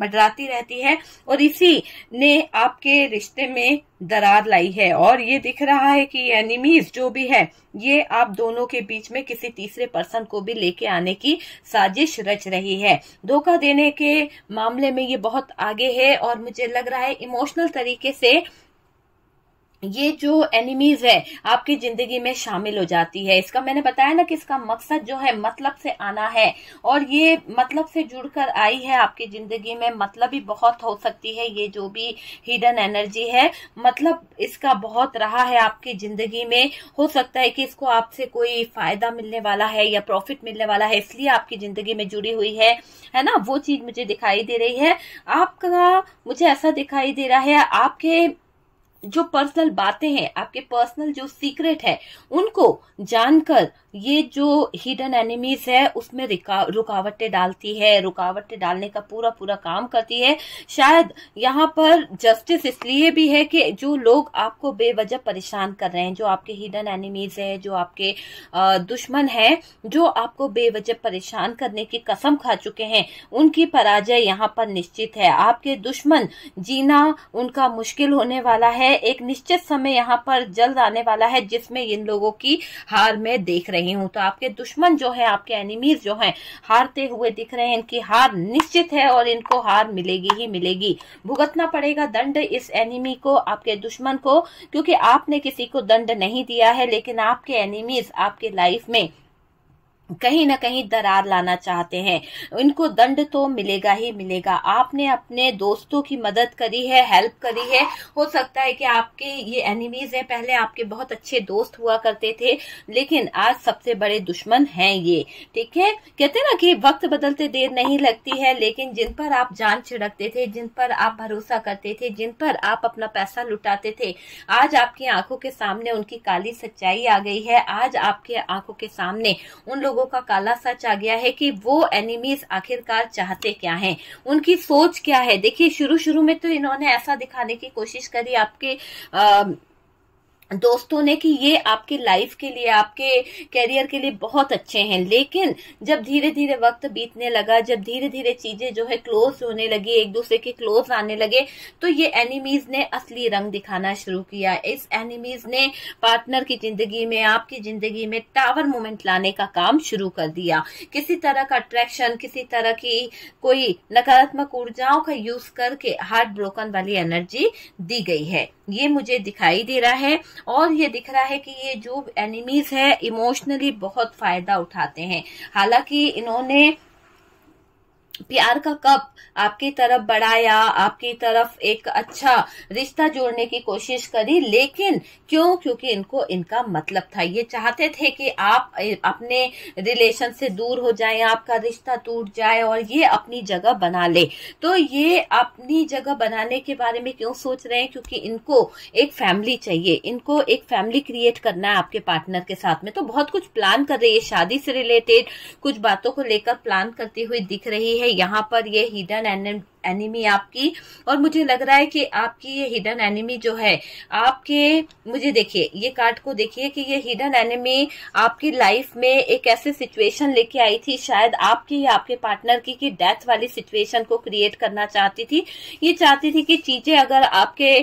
मटराती रहती है और इसी ने आपके रिश्ते में दरार लाई है। और ये दिख रहा है कि एनिमीज जो भी है, ये आप दोनों के बीच में किसी तीसरे पर्सन को भी लेके आने की साजिश रच रही है। धोखा देने के मामले में ये बहुत आगे है और मुझे लग रहा है इमोशनल तरीके से ये जो एनिमीज है आपकी जिंदगी में शामिल हो जाती है। इसका मैंने बताया ना कि इसका मकसद जो है मतलब से आना है और ये मतलब से जुड़कर आई है आपकी जिंदगी में। मतलब भी बहुत हो सकती है, ये जो भी हिडन एनर्जी है मतलब इसका बहुत रहा है आपकी जिंदगी में। हो सकता है कि इसको आपसे कोई फायदा मिलने वाला है या प्रॉफिट मिलने वाला है, इसलिए आपकी जिंदगी में जुड़ी हुई है, है ना। वो चीज मुझे दिखाई दे रही है। आपका मुझे ऐसा दिखाई दे रहा है आपके जो पर्सनल बातें हैं, आपके पर्सनल जो सीक्रेट है उनको जानकर ये जो हिडन एनिमीज है उसमें रुकावटें डालती है, रुकावटें डालने का पूरा पूरा काम करती है। शायद यहाँ पर जस्टिस इसलिए भी है कि जो लोग आपको बेवजह परेशान कर रहे हैं, जो आपके हिडन एनिमीज है, जो आपके दुश्मन हैं, जो आपको बेवजह परेशान करने की कसम खा चुके हैं, उनकी पराजय यहाँ पर निश्चित है। आपके दुश्मन जीना उनका मुश्किल होने वाला है। एक निश्चित समय यहाँ पर जल्द आने वाला है जिसमें इन लोगों की हार में देख रही हूं। तो आपके दुश्मन जो है, आपके एनिमीज जो हैं, हारते हुए दिख रहे हैं। इनकी हार निश्चित है और इनको हार मिलेगी ही मिलेगी, भुगतना पड़ेगा दंड इस एनिमी को, आपके दुश्मन को, क्योंकि आपने किसी को दंड नहीं दिया है लेकिन आपके एनिमीज आपके लाइफ में कहीं ना कहीं दरार लाना चाहते हैं। इनको दंड तो मिलेगा ही मिलेगा। आपने अपने दोस्तों की मदद करी है, हेल्प करी है। हो सकता है कि आपके ये एनिमीज हैं, पहले आपके बहुत अच्छे दोस्त हुआ करते थे लेकिन आज सबसे बड़े दुश्मन हैं ये, ठीक है। कहते ना कि वक्त बदलते देर नहीं लगती है, लेकिन जिन पर आप जान छिड़कते थे, जिन पर आप भरोसा करते थे, जिन पर आप अपना पैसा लुटाते थे, आज आपकी आंखों के सामने उनकी काली सच्चाई आ गई है। आज आपके आंखों के सामने उन लोगों का काला सच आ गया है कि वो एनिमीज आखिरकार चाहते क्या हैं, उनकी सोच क्या है। देखिए शुरू शुरू में तो इन्होंने ऐसा दिखाने की कोशिश करी आपके आ, दोस्तों ने कि ये आपके लाइफ के लिए, आपके कैरियर के लिए बहुत अच्छे हैं, लेकिन जब धीरे धीरे वक्त बीतने लगा, जब धीरे धीरे चीजें जो है क्लोज होने लगी, एक दूसरे के क्लोज आने लगे, तो ये एनिमीज ने असली रंग दिखाना शुरू किया। इस एनिमीज ने पार्टनर की जिंदगी में, आपकी जिंदगी में टावर मोमेंट लाने का काम शुरू कर दिया। किसी तरह का अट्रैक्शन, किसी तरह की कोई नकारात्मक ऊर्जाओं का यूज करके हार्ट ब्रोकन वाली एनर्जी दी गई है, ये मुझे दिखाई दे रहा है। और ये दिख रहा है कि ये जो एनिमीज है इमोशनली बहुत फायदा उठाते हैं। हालांकि इन्होंने प्यार का कप आपकी तरफ बढ़ाया, आपकी तरफ एक अच्छा रिश्ता जोड़ने की कोशिश करी, लेकिन क्यों? क्योंकि इनको इनका मतलब था। ये चाहते थे कि आप अपने रिलेशन से दूर हो जाएं, आपका रिश्ता टूट जाए और ये अपनी जगह बना ले। तो ये अपनी जगह बनाने के बारे में क्यों सोच रहे हैं? क्योंकि इनको एक फैमिली चाहिए, इनको एक फैमिली क्रिएट करना है आपके पार्टनर के साथ में। तो बहुत कुछ प्लान कर रही है, शादी से रिलेटेड कुछ बातों को लेकर प्लान करती हुई दिख रही है यहाँ पर ये हिडन एनिमी एनिमी आपकी। और मुझे लग रहा है कि आपकी ये हिडन एनिमी जो है आपके, मुझे देखिए ये कार्ड को देखिए कि ये हिडन एनिमी आपकी लाइफ में एक ऐसे सिचुएशन लेके आई थी, शायद आपकी या आपके पार्टनर की, कि डेथ वाली सिचुएशन को क्रिएट करना चाहती थी। ये चाहती थी कि चीजें अगर आपके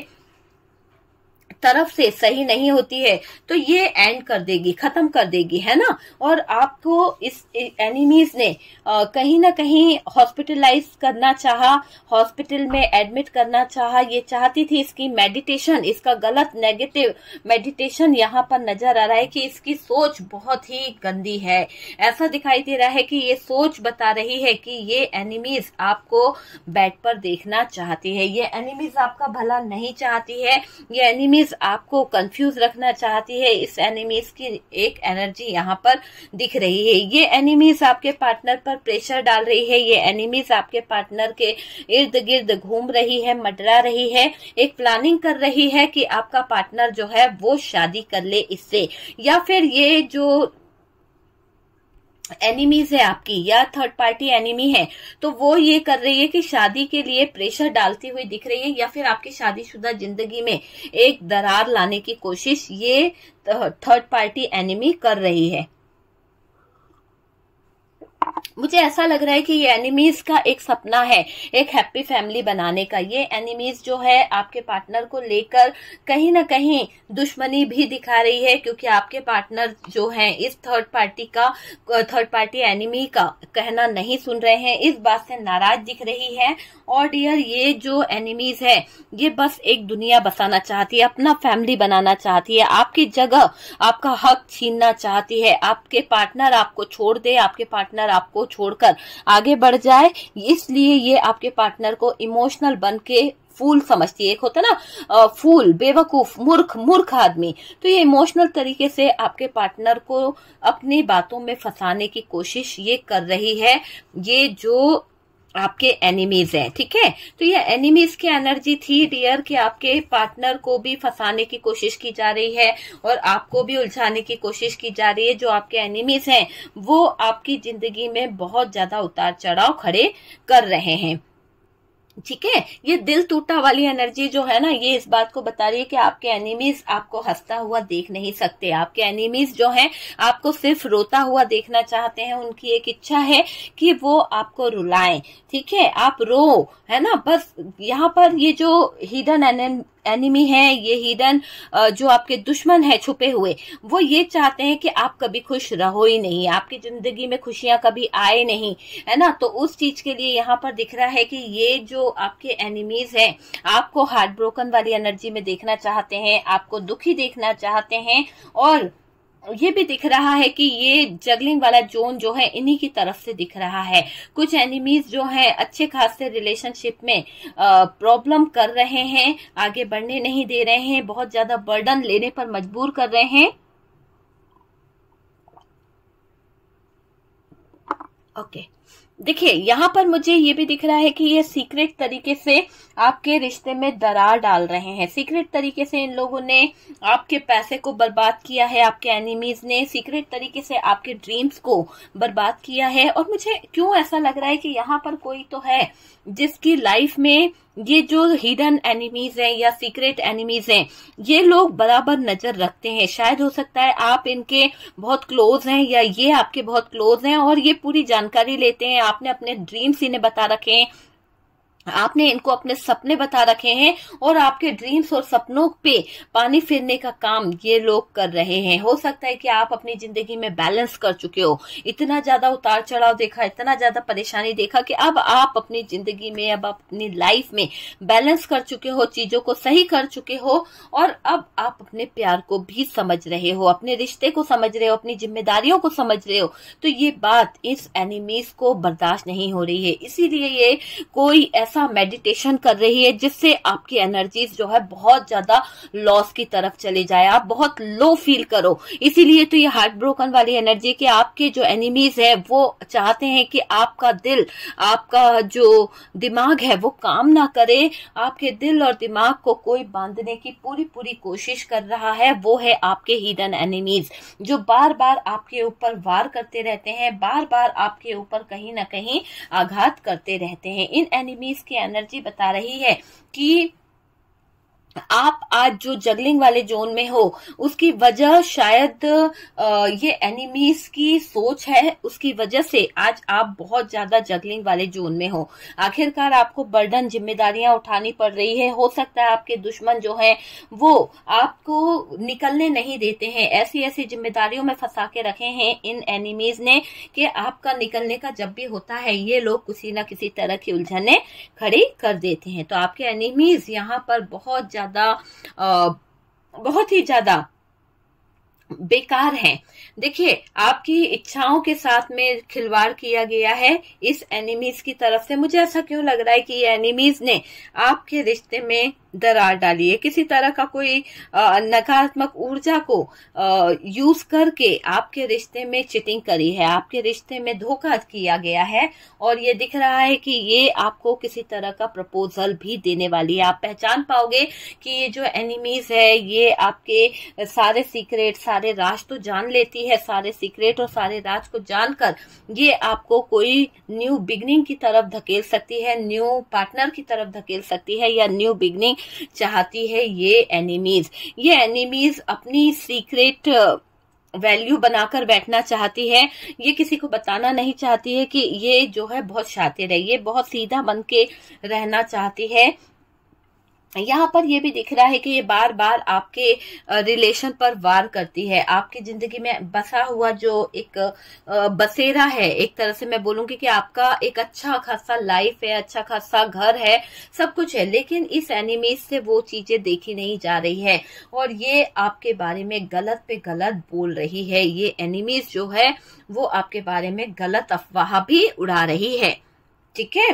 तरफ से सही नहीं होती है तो ये एंड कर देगी, खत्म कर देगी, है ना। और आपको इस एनिमीज ने कहीं ना कहीं हॉस्पिटलाइज करना चाहा, हॉस्पिटल में एडमिट करना चाहा। ये चाहती थी, इसकी मेडिटेशन, इसका गलत नेगेटिव मेडिटेशन यहाँ पर नजर आ रहा है कि इसकी सोच बहुत ही गंदी है। ऐसा दिखाई दे रहा है कि ये सोच बता रही है कि ये एनिमीज आपको बेड पर देखना चाहती है, ये एनिमीज आपका भला नहीं चाहती है, ये एनिमीज आपको कंफ्यूज रखना चाहती है। इस एनिमीज की एक एनर्जी यहाँ पर दिख रही है। ये एनिमीज आपके पार्टनर पर प्रेशर डाल रही है, ये एनिमीज आपके पार्टनर के इर्द गिर्द घूम रही है, मटरा रही है, एक प्लानिंग कर रही है कि आपका पार्टनर जो है वो शादी कर ले इससे, या फिर ये जो एनिमीज है आपकी या थर्ड पार्टी एनिमी है तो वो ये कर रही है कि शादी के लिए प्रेशर डालती हुई दिख रही है, या फिर आपकी शादीशुदा जिंदगी में एक दरार लाने की कोशिश ये थर्ड पार्टी एनिमी कर रही है। मुझे ऐसा लग रहा है कि ये एनिमीज का एक सपना है, एक हैप्पी फैमिली बनाने का। ये एनिमीज जो है आपके पार्टनर को लेकर कहीं ना कहीं दुश्मनी भी दिखा रही है, क्योंकि आपके पार्टनर जो हैं इस थर्ड पार्टी का थर्ड पार्टी एनिमी का कहना नहीं सुन रहे हैं, इस बात से नाराज दिख रही है। और डियर ये जो एनिमीज है ये बस एक दुनिया बसाना चाहती है, अपना फैमिली बनाना चाहती है, आपकी जगह आपका हक छीनना चाहती है। आपके पार्टनर आपको छोड़ दे, आपके पार्टनर आपको छोड़कर आगे बढ़ जाए, इसलिए ये आपके पार्टनर को इमोशनल बन के फूल समझती है। एक होता ना फूल, बेवकूफ, मूर्ख मूर्ख आदमी, तो ये इमोशनल तरीके से आपके पार्टनर को अपनी बातों में फंसाने की कोशिश ये कर रही है, ये जो आपके एनिमीज हैं। ठीक है, तो ये एनिमीज की एनर्जी थी डियर कि आपके पार्टनर को भी फंसाने की कोशिश की जा रही है और आपको भी उलझाने की कोशिश की जा रही है। जो आपके एनिमीज हैं वो आपकी जिंदगी में बहुत ज्यादा उतार चढ़ाव खड़े कर रहे हैं। ठीक है, ये दिल टूटा वाली एनर्जी जो है ना, ये इस बात को बता रही है कि आपके एनिमीज आपको हंसता हुआ देख नहीं सकते। आपके एनिमीज जो हैं आपको सिर्फ रोता हुआ देखना चाहते हैं। उनकी एक इच्छा है कि वो आपको रुलाएं। ठीक है, आप रो, है ना। बस यहाँ पर ये जो हिडन एनिमी है, ये हिडन जो आपके दुश्मन है छुपे हुए, वो ये चाहते हैं कि आप कभी खुश रहो ही नहीं, आपकी जिंदगी में खुशियां कभी आए नहीं, है ना। तो उस चीज के लिए यहाँ पर दिख रहा है कि ये जो आपके एनिमीज हैं आपको हार्ट ब्रोकन वाली एनर्जी में देखना चाहते हैं, आपको दुखी देखना चाहते हैं। और ये भी दिख रहा है कि ये जगलिंग वाला जोन जो है इन्हीं की तरफ से दिख रहा है। कुछ एनिमीज जो हैं अच्छे खासे रिलेशनशिप में प्रॉब्लम कर रहे हैं, आगे बढ़ने नहीं दे रहे हैं, बहुत ज्यादा बर्डन लेने पर मजबूर कर रहे हैं। Okay okay. देखिए यहाँ पर मुझे ये भी दिख रहा है कि ये सीक्रेट तरीके से आपके रिश्ते में दरार डाल रहे हैं। सीक्रेट तरीके से इन लोगों ने आपके पैसे को बर्बाद किया है, आपके एनिमीज ने सीक्रेट तरीके से आपके ड्रीम्स को बर्बाद किया है। और मुझे क्यों ऐसा लग रहा है कि यहाँ पर कोई तो है जिसकी लाइफ में ये जो हिडन एनिमीज हैं या सीक्रेट एनिमीज हैं ये लोग बराबर नजर रखते हैं। शायद हो सकता है आप इनके बहुत क्लोज हैं या ये आपके बहुत क्लोज हैं और ये पूरी जानकारी लेते हैं। आपने अपने ड्रीम्स इन्हें बता रखे हैं, आपने इनको अपने सपने बता रखे हैं और आपके ड्रीम्स और सपनों पे पानी फेरने का काम ये लोग कर रहे हैं। हो सकता है कि आप अपनी जिंदगी में बैलेंस कर चुके हो, इतना ज्यादा उतार चढ़ाव देखा, इतना ज्यादा परेशानी देखा कि अब आप अपनी जिंदगी में, अब आप अपनी लाइफ में बैलेंस कर चुके हो, चीजों को सही कर चुके हो और अब आप अपने प्यार को भी समझ रहे हो, अपने रिश्ते को समझ रहे हो, अपनी जिम्मेदारियों को समझ रहे हो। तो ये बात इस एनिमीज को बर्दाश्त नहीं हो रही है, इसीलिए ये कोई मेडिटेशन कर रही है जिससे आपकी एनर्जीज जो है बहुत ज्यादा लॉस की तरफ चले जाए, आप बहुत लो फील करो। इसीलिए तो ये हार्ट ब्रोकन वाली एनर्जी कि आपके जो एनिमीज है वो चाहते हैं कि आपका दिल, आपका जो दिमाग है वो काम ना करे। आपके दिल और दिमाग को कोई बांधने की पूरी पूरी कोशिश कर रहा है, वो है आपके हिडन एनिमीज जो बार बार आपके ऊपर वार करते रहते हैं, बार बार आपके ऊपर कहीं ना कहीं आघात करते रहते हैं। इन एनिमीज की एनर्जी बता रही है कि आप आज जो जगलिंग वाले जोन में हो उसकी वजह शायद ये एनिमीज की सोच है, उसकी वजह से आज आप बहुत ज्यादा जगलिंग वाले जोन में हो। आखिरकार आपको बर्डन, जिम्मेदारियां उठानी पड़ रही है। हो सकता है आपके दुश्मन जो हैं वो आपको निकलने नहीं देते हैं, ऐसी ऐसी जिम्मेदारियों में फंसा के रखे हैं इन एनिमीज ने कि आपका निकलने का जब भी होता है ये लोग किसी ना किसी तरह की उलझने खड़ी कर देते हैं। तो आपके एनिमीज यहाँ पर बहुत ज्यादा, बहुत ही ज्यादा बेकार हैं। देखिए आपकी इच्छाओं के साथ में खिलवाड़ किया गया है इस एनिमीज की तरफ से। मुझे ऐसा क्यों लग रहा है कि ये एनिमीज ने आपके रिश्ते में दरार डाली है, किसी तरह का कोई नकारात्मक ऊर्जा को यूज करके आपके रिश्ते में चीटिंग करी है, आपके रिश्ते में धोखा किया गया है। और ये दिख रहा है कि ये आपको किसी तरह का प्रपोजल भी देने वाली है। आप पहचान पाओगे कि ये जो एनिमीज है ये आपके सारे सीक्रेट, सारे राज तो जान लेती है, सारे सीक्रेट और सारे राज को जानकर ये आपको कोई न्यू बिगनिंग की तरफ धकेल सकती है, न्यू पार्टनर की तरफ धकेल सकती है या न्यू बिगनिंग चाहती है ये एनिमीज। ये एनिमीज अपनी सीक्रेट वैल्यू बनाकर बैठना चाहती है। ये किसी को बताना नहीं चाहती है कि ये जो है बहुत शातिर है, ये बहुत सीधा बन के रहना चाहती है। यहाँ पर ये भी दिख रहा है कि ये बार बार आपके रिलेशन पर वार करती है। आपकी जिंदगी में बसा हुआ जो एक बसेरा है, एक तरह से मैं बोलूंगी कि आपका एक अच्छा खासा लाइफ है, अच्छा खासा घर है, सब कुछ है, लेकिन इस एनिमीज से वो चीजें देखी नहीं जा रही है और ये आपके बारे में गलत पे गलत बोल रही है। ये एनिमीज जो है वो आपके बारे में गलत अफवाह भी उड़ा रही है। ठीक है,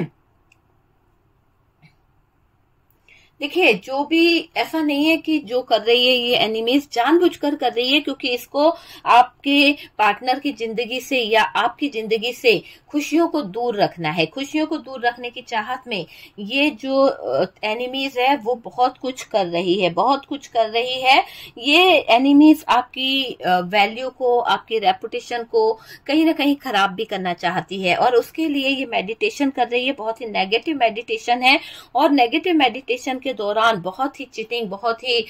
देखिए जो भी ऐसा नहीं है कि जो कर रही है ये एनिमीज जानबूझकर कर रही है, क्योंकि इसको आपके पार्टनर की जिंदगी से या आपकी जिंदगी से खुशियों को दूर रखना है। खुशियों को दूर रखने की चाहत में ये जो एनिमीज है वो बहुत कुछ कर रही है, बहुत कुछ कर रही है। ये एनिमीज आपकी वैल्यू को, आपकी रेपुटेशन को कहीं ना कहीं खराब भी करना चाहती है और उसके लिए ये मेडिटेशन कर रही है। बहुत ही नेगेटिव मेडिटेशन है और नेगेटिव मेडिटेशन के दौरान बहुत ही चीटिंग, बहुत ही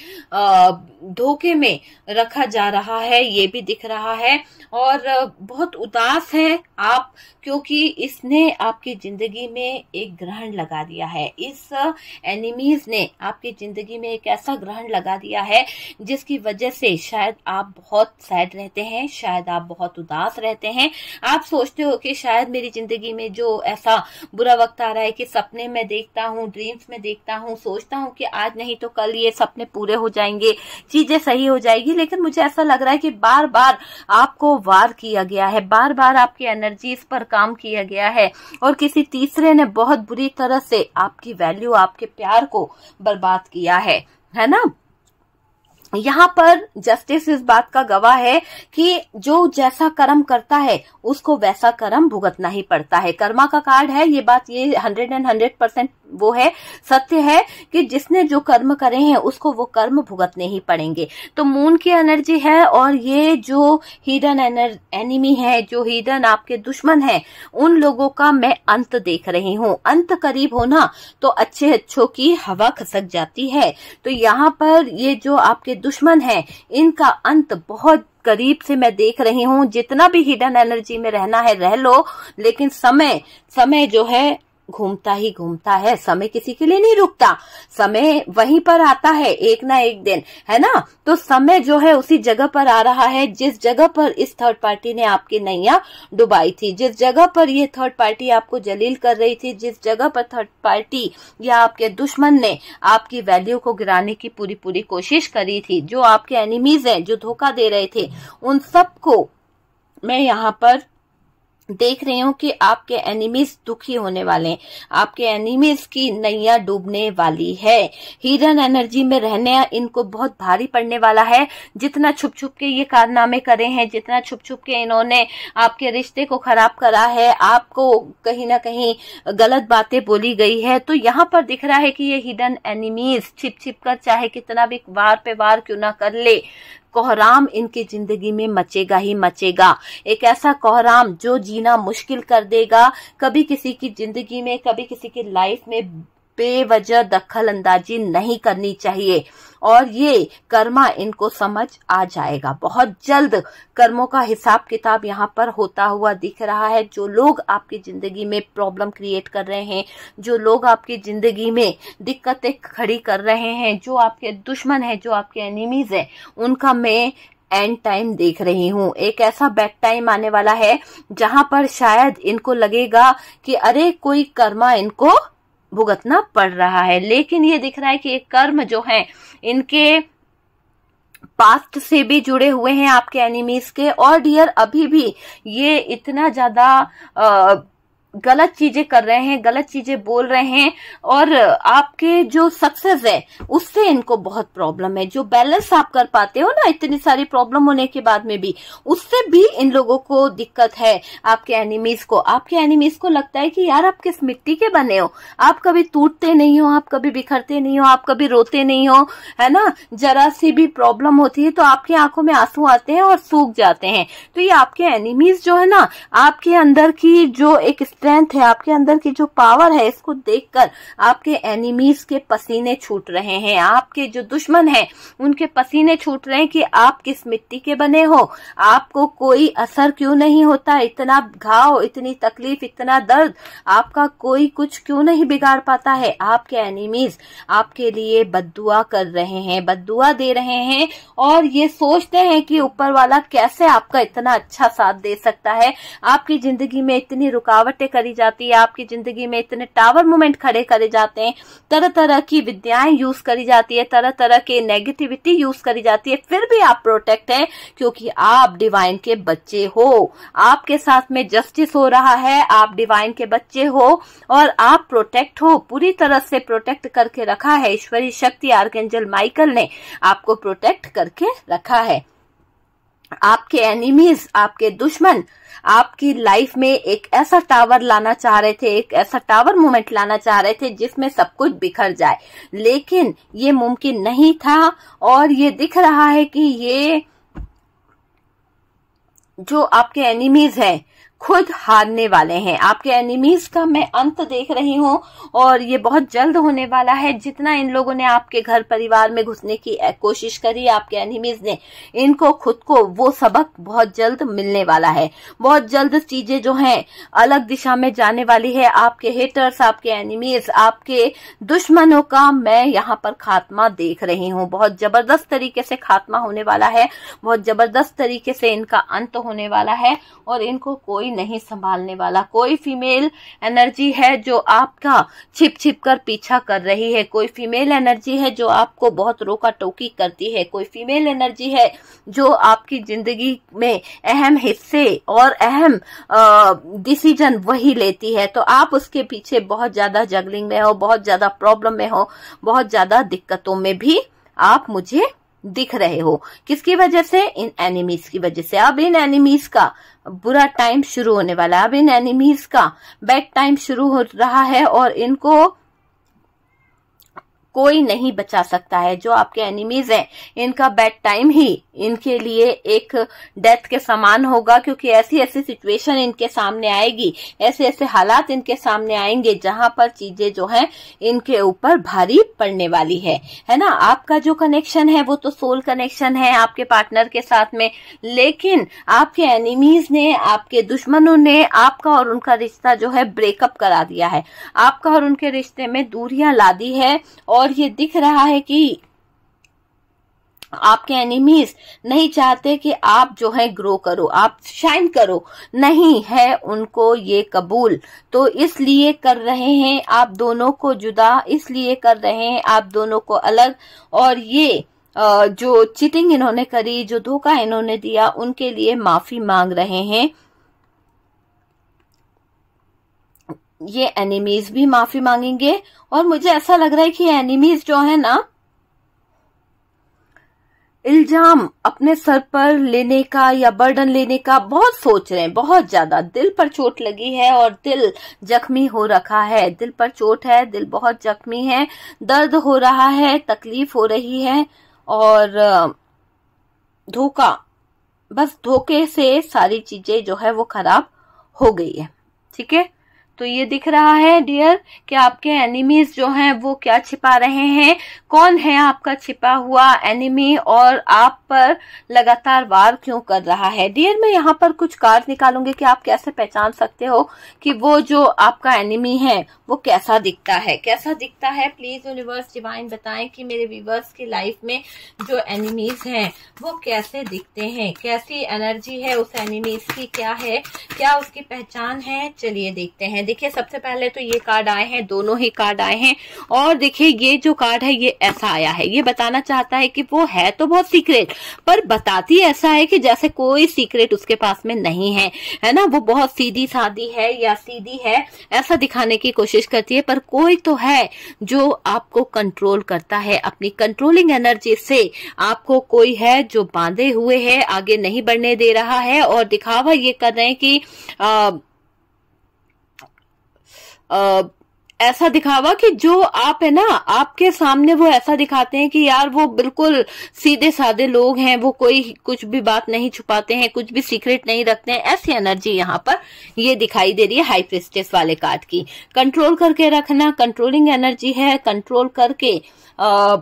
धोखे में रखा जा रहा है, ये भी दिख रहा है। और बहुत उदास है आप, क्योंकि इसने आपकी जिंदगी में एक ग्रहण लगा दिया है। इस एनिमीज ने आपकी जिंदगी में एक ऐसा ग्रहण लगा दिया है जिसकी वजह से शायद आप बहुत सैड रहते हैं, शायद आप बहुत उदास रहते हैं। आप सोचते हो कि शायद मेरी जिंदगी में जो ऐसा बुरा वक्त आ रहा है कि सपने में देखता हूँ, ड्रीम्स में देखता हूँ, सोचता हूँ कि आज नहीं तो कल ये सपने पूरे हो जाएंगे, चीजें सही हो जाएगी, लेकिन मुझे ऐसा लग रहा है कि बार बार आपको वार किया गया है, बार बार आपकी एनर्जीज पर काम किया गया है और किसी तीसरे ने बहुत बुरी तरह से आपकी वैल्यू, आपके प्यार को बर्बाद किया है, है ना। यहाँ पर जस्टिस इस बात का गवाह है कि जो जैसा कर्म करता है उसको वैसा कर्म भुगतना ही पड़ता है। कर्मा का कार्ड है ये बात, ये हंड्रेड एंड हंड्रेड परसेंट वो है, सत्य है कि जिसने जो कर्म करे हैं उसको वो कर्म भुगतने ही पड़ेंगे। तो मून की एनर्जी है और ये जो हिडन एनिमी है, जो हिडन आपके दुश्मन है, उन लोगों का मैं अंत देख रही हूँ। अंत करीब होना तो अच्छे अच्छों की हवा खसक जाती है। तो यहाँ पर ये जो आपके दुश्मन है, इनका अंत बहुत करीब से मैं देख रही हूँ। जितना भी हिडन एनर्जी में रहना है रह लो, लेकिन समय समय जो है घूमता ही घूमता है। समय किसी के लिए नहीं रुकता, समय वहीं पर आता है एक ना एक दिन, है ना। तो समय जो है उसी जगह पर आ रहा है जिस जगह पर इस थर्ड पार्टी ने आपकी नैया डुबाई थी, जिस जगह पर ये थर्ड पार्टी आपको जलील कर रही थी, जिस जगह पर थर्ड पार्टी या आपके दुश्मन ने आपकी वैल्यू को गिराने की पूरी पूरी कोशिश करी थी। जो आपके एनिमीज है, जो धोखा दे रहे थे, उन सबको मैं यहाँ पर देख रही हूँ कि आपके एनिमीज दुखी होने वाले हैं, आपके एनिमीज की नैया डूबने वाली है। हिडन एनर्जी में रहने इनको बहुत भारी पड़ने वाला है। जितना छुप छुप के ये कारनामे करे हैं, जितना छुप छुप के इन्होंने आपके रिश्ते को खराब करा है, आपको कहीं ना कहीं गलत बातें बोली गई है, तो यहाँ पर दिख रहा है कि ये हिडन एनिमीज छिप छिप कर चाहे कितना भी वार पे वार क्यों ना कर ले, कोहराम इनकी जिंदगी में मचेगा ही मचेगा। एक ऐसा कोहराम जो जीना मुश्किल कर देगा, कभी किसी की जिंदगी में, कभी किसी की लाइफ में बेवजह दखल अंदाजी नहीं करनी चाहिए और ये कर्मा इनको समझ आ जाएगा। बहुत जल्द कर्मों का हिसाब किताब यहाँ पर होता हुआ दिख रहा है। जो लोग आपकी जिंदगी में प्रॉब्लम क्रिएट कर रहे हैं, जो लोग आपकी जिंदगी में दिक्कतें खड़ी कर रहे हैं, जो आपके दुश्मन है, जो आपके एनिमीज है, उनका मैं एंड टाइम देख रही हूँ। एक ऐसा बैड टाइम आने वाला है जहां पर शायद इनको लगेगा कि अरे कोई कर्मा इनको भुगतना पड़ रहा है, लेकिन ये दिख रहा है कि ये कर्म जो है इनके पास्ट से भी जुड़े हुए हैं आपके एनिमीज के। और डियर अभी भी ये इतना ज्यादा गलत चीजें कर रहे हैं, गलत चीजें बोल रहे हैं और आपके जो सक्सेस है उससे इनको बहुत प्रॉब्लम है। जो बैलेंस आप कर पाते हो ना, इतनी सारी प्रॉब्लम होने के बाद में भी, उससे भी इन लोगों को दिक्कत है। आपके एनिमीज को, आपके एनिमीज को लगता है कि यार आप किस मिट्टी के बने हो, आप कभी टूटते नहीं हो, आप कभी बिखरते नहीं हो, आप कभी रोते नहीं हो, है ना। जरा सी भी प्रॉब्लम होती है तो आपकी आंखों में आंसू आते हैं और सूख जाते हैं। तो ये आपके एनिमीज जो है ना, आपके अंदर की जो एक स्ट्रेंथ है, आपके अंदर की जो पावर है, इसको देखकर आपके एनिमीज के पसीने छूट रहे हैं, आपके जो दुश्मन हैं उनके पसीने छूट रहे हैं कि आप किस मिट्टी के बने हो, आपको कोई असर क्यों नहीं होता, इतना घाव, इतनी तकलीफ, इतना दर्द, आपका कोई कुछ क्यों नहीं बिगाड़ पाता है। आपके एनिमीज आपके लिए बद्दुआ कर रहे हैं, बद्दुआ दे रहे हैं और ये सोचते हैं कि ऊपर वाला कैसे आपका इतना अच्छा साथ दे सकता है। आपकी जिंदगी में इतनी रुकावटें करी जाती है, आपकी जिंदगी में इतने टावर मोमेंट खड़े करे जाते हैं, तरह तरह की विद्याएं यूज करी जाती है, तरह तरह के नेगेटिविटी यूज करी जाती है, फिर भी आप प्रोटेक्ट हैं क्योंकि आप डिवाइन के बच्चे हो। आपके साथ में जस्टिस हो रहा है, आप डिवाइन के बच्चे हो और आप प्रोटेक्ट हो, पूरी तरह से प्रोटेक्ट करके रखा है ईश्वरीय शक्ति आर्कएंजल माइकल ने, आपको प्रोटेक्ट करके रखा है। आपके एनिमीज, आपके दुश्मन आपकी लाइफ में एक ऐसा टावर लाना चाह रहे थे, एक ऐसा टावर मोमेंट लाना चाह रहे थे जिसमें सब कुछ बिखर जाए, लेकिन ये मुमकिन नहीं था। और ये दिख रहा है कि ये जो आपके एनिमीज हैं खुद हारने वाले हैं। आपके एनिमीज का मैं अंत देख रही हूँ और ये बहुत जल्द होने वाला है। जितना इन लोगों ने आपके घर परिवार में घुसने की कोशिश करी आपके एनिमीज ने, इनको खुद को वो सबक बहुत जल्द मिलने वाला है। बहुत जल्द चीजें जो हैं अलग दिशा में जाने वाली है। आपके हेटर्स, आपके एनिमीज, आपके दुश्मनों का मैं यहाँ पर खात्मा देख रही हूँ। बहुत जबरदस्त तरीके से खात्मा होने वाला है, बहुत जबरदस्त तरीके से इनका अंत होने वाला है और इनको कोई नहीं संभालने वाला। कोई फीमेल एनर्जी है जो आपका छिप छिप कर पीछा कर रही है, कोई फीमेल एनर्जी है जो आपको बहुत रोका टोकी करती है, कोई फीमेल एनर्जी है जो आपकी जिंदगी में अहम हिस्से और अहम डिसीजन वही लेती है। तो आप उसके पीछे बहुत ज्यादा जगलिंग में हो, बहुत ज्यादा प्रॉब्लम में हो, बहुत ज्यादा दिक्कतों में भी आप मुझे दिख रहे हो। किसकी वजह से? इन एनिमीज की वजह से। अब इन एनिमीज का बुरा टाइम शुरू होने वाला है, अब इन एनिमीज का बैड टाइम शुरू हो रहा है और इनको कोई नहीं बचा सकता है। जो आपके एनिमीज हैं इनका बैड टाइम ही इनके लिए एक डेथ के समान होगा, क्योंकि ऐसी ऐसी सिचुएशन इनके सामने आएगी, ऐसे ऐसे हालात इनके सामने आएंगे जहां पर चीजें जो हैं इनके ऊपर भारी पड़ने वाली है, है ना। आपका जो कनेक्शन है वो तो सोल कनेक्शन है आपके पार्टनर के साथ में, लेकिन आपके एनिमीज ने, आपके दुश्मनों ने आपका और उनका रिश्ता जो है ब्रेकअप करा दिया है, आपका और उनके रिश्ते में दूरियां ला दी है। और ये दिख रहा है कि आपके एनिमीज नहीं चाहते कि आप जो है ग्रो करो, आप शाइन करो, नहीं है उनको ये कबूल। तो इसलिए कर रहे हैं आप दोनों को जुदा, इसलिए कर रहे हैं आप दोनों को अलग। और ये जो चीटिंग इन्होंने करी, जो धोखा इन्होंने दिया, उनके लिए माफी मांग रहे हैं। ये एनिमीज भी माफी मांगेंगे और मुझे ऐसा लग रहा है कि एनिमीज जो है ना इल्जाम अपने सर पर लेने का या बर्डन लेने का बहुत सोच रहे हैं। बहुत ज्यादा दिल पर चोट लगी है और दिल जख्मी हो रखा है, दिल पर चोट है, दिल बहुत जख्मी है, दर्द हो रहा है, तकलीफ हो रही है। और धोखा, बस धोखे से सारी चीजें जो है वो खराब हो गई है, ठीक है। तो ये दिख रहा है डियर कि आपके एनिमीज जो हैं वो क्या छिपा रहे हैं, कौन है आपका छिपा हुआ एनिमी और आप पर लगातार वार क्यों कर रहा है। डियर मैं यहाँ पर कुछ कार्ड निकालूंगी कि आप कैसे पहचान सकते हो कि वो जो आपका एनिमी है वो कैसा दिखता है, कैसा दिखता है। प्लीज यूनिवर्स डिवाइन बताएं कि मेरे व्यूवर्स की लाइफ में जो एनिमीज हैं वो कैसे दिखते हैं, कैसी एनर्जी है उस एनिमीज की, क्या है, क्या उसकी पहचान है। चलिए देखते हैं। देखिए सबसे पहले तो ये कार्ड आए हैं, दोनों ही कार्ड आए हैं। और देखिए ये जो कार्ड है ये ऐसा आया है, ये बताना चाहता है कि वो है तो बहुत सीक्रेट, पर बताती ऐसा है कि जैसे कोई सीक्रेट उसके पास में नहीं है, है ना। वो बहुत सीधी सादी है या सीधी है ऐसा दिखाने की कोशिश करती है, पर कोई तो है जो आपको कंट्रोल करता है। अपनी कंट्रोलिंग एनर्जी से आपको कोई है जो बांधे हुए है, आगे नहीं बढ़ने दे रहा है। और दिखावा ये कर रहे हैं कि आ, अः ऐसा दिखावा कि जो आप है ना, आपके सामने वो ऐसा दिखाते हैं कि यार वो बिल्कुल सीधे साधे लोग हैं, वो कोई कुछ भी बात नहीं छुपाते हैं, कुछ भी सीक्रेट नहीं रखते हैं। ऐसी एनर्जी यहाँ पर ये दिखाई दे रही है हाई प्रेस्टेस वाले कार्ड की। कंट्रोल करके रखना, कंट्रोलिंग एनर्जी है, कंट्रोल करके आ,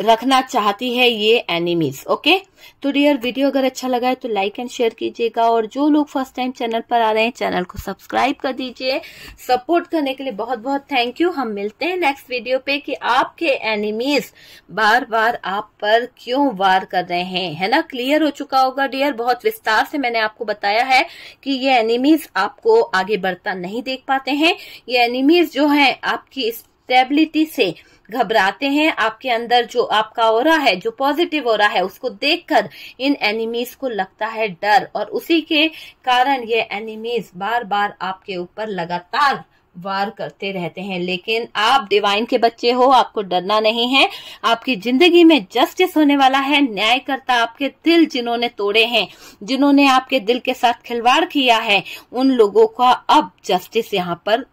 रखना चाहती है ये एनिमीज। ओके, तो डियर, वीडियो अगर अच्छा लगा है तो लाइक एंड शेयर कीजिएगा, और जो लोग फर्स्ट टाइम चैनल पर आ रहे हैं चैनल को सब्सक्राइब कर दीजिए। सपोर्ट करने के लिए बहुत बहुत थैंक यू। हम मिलते हैं नेक्स्ट वीडियो पे कि आपके एनिमीज बार बार आप पर क्यों वार कर रहे हैं, है ना। क्लियर हो चुका होगा डियर, बहुत विस्तार से मैंने आपको बताया है कि ये एनिमीज आपको आगे बढ़ता नहीं देख पाते हैं। ये एनिमीज जो है आपकी स्टेबिलिटी से घबराते हैं, आपके अंदर जो आपका ऑरा है, जो पॉजिटिव ऑरा है, उसको देखकर इन एनिमीज को लगता है डर, और उसी के कारण ये एनिमीज बार बार आपके ऊपर लगातार वार करते रहते हैं। लेकिन आप डिवाइन के बच्चे हो, आपको डरना नहीं है। आपकी जिंदगी में जस्टिस होने वाला है, न्यायकर्ता आपके दिल जिन्होंने तोड़े हैं, जिन्होंने आपके दिल के साथ खिलवाड़ किया है, उन लोगों का अब जस्टिस यहाँ पर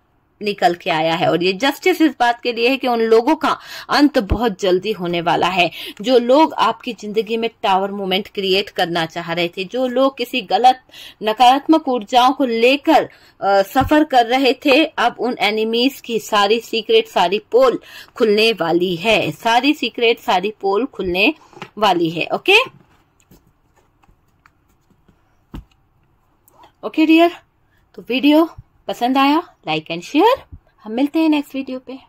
निकल के आया है। और ये जस्टिस इस बात के लिए है कि उन लोगों का अंत बहुत जल्दी होने वाला है जो लोग आपकी जिंदगी में टावर मोमेंट क्रिएट करना चाह रहे थे, जो लोग किसी गलत नकारात्मक ऊर्जाओं को लेकर सफर कर रहे थे। अब उन एनिमीज की सारी सीक्रेट, सारी पोल खुलने वाली है, सारी सीक्रेट, सारी पोल खुलने वाली है। ओके ओके डियर, तो वीडियो पसंद आया लाइक एंड शेयर। हम मिलते हैं नेक्स्ट वीडियो पे।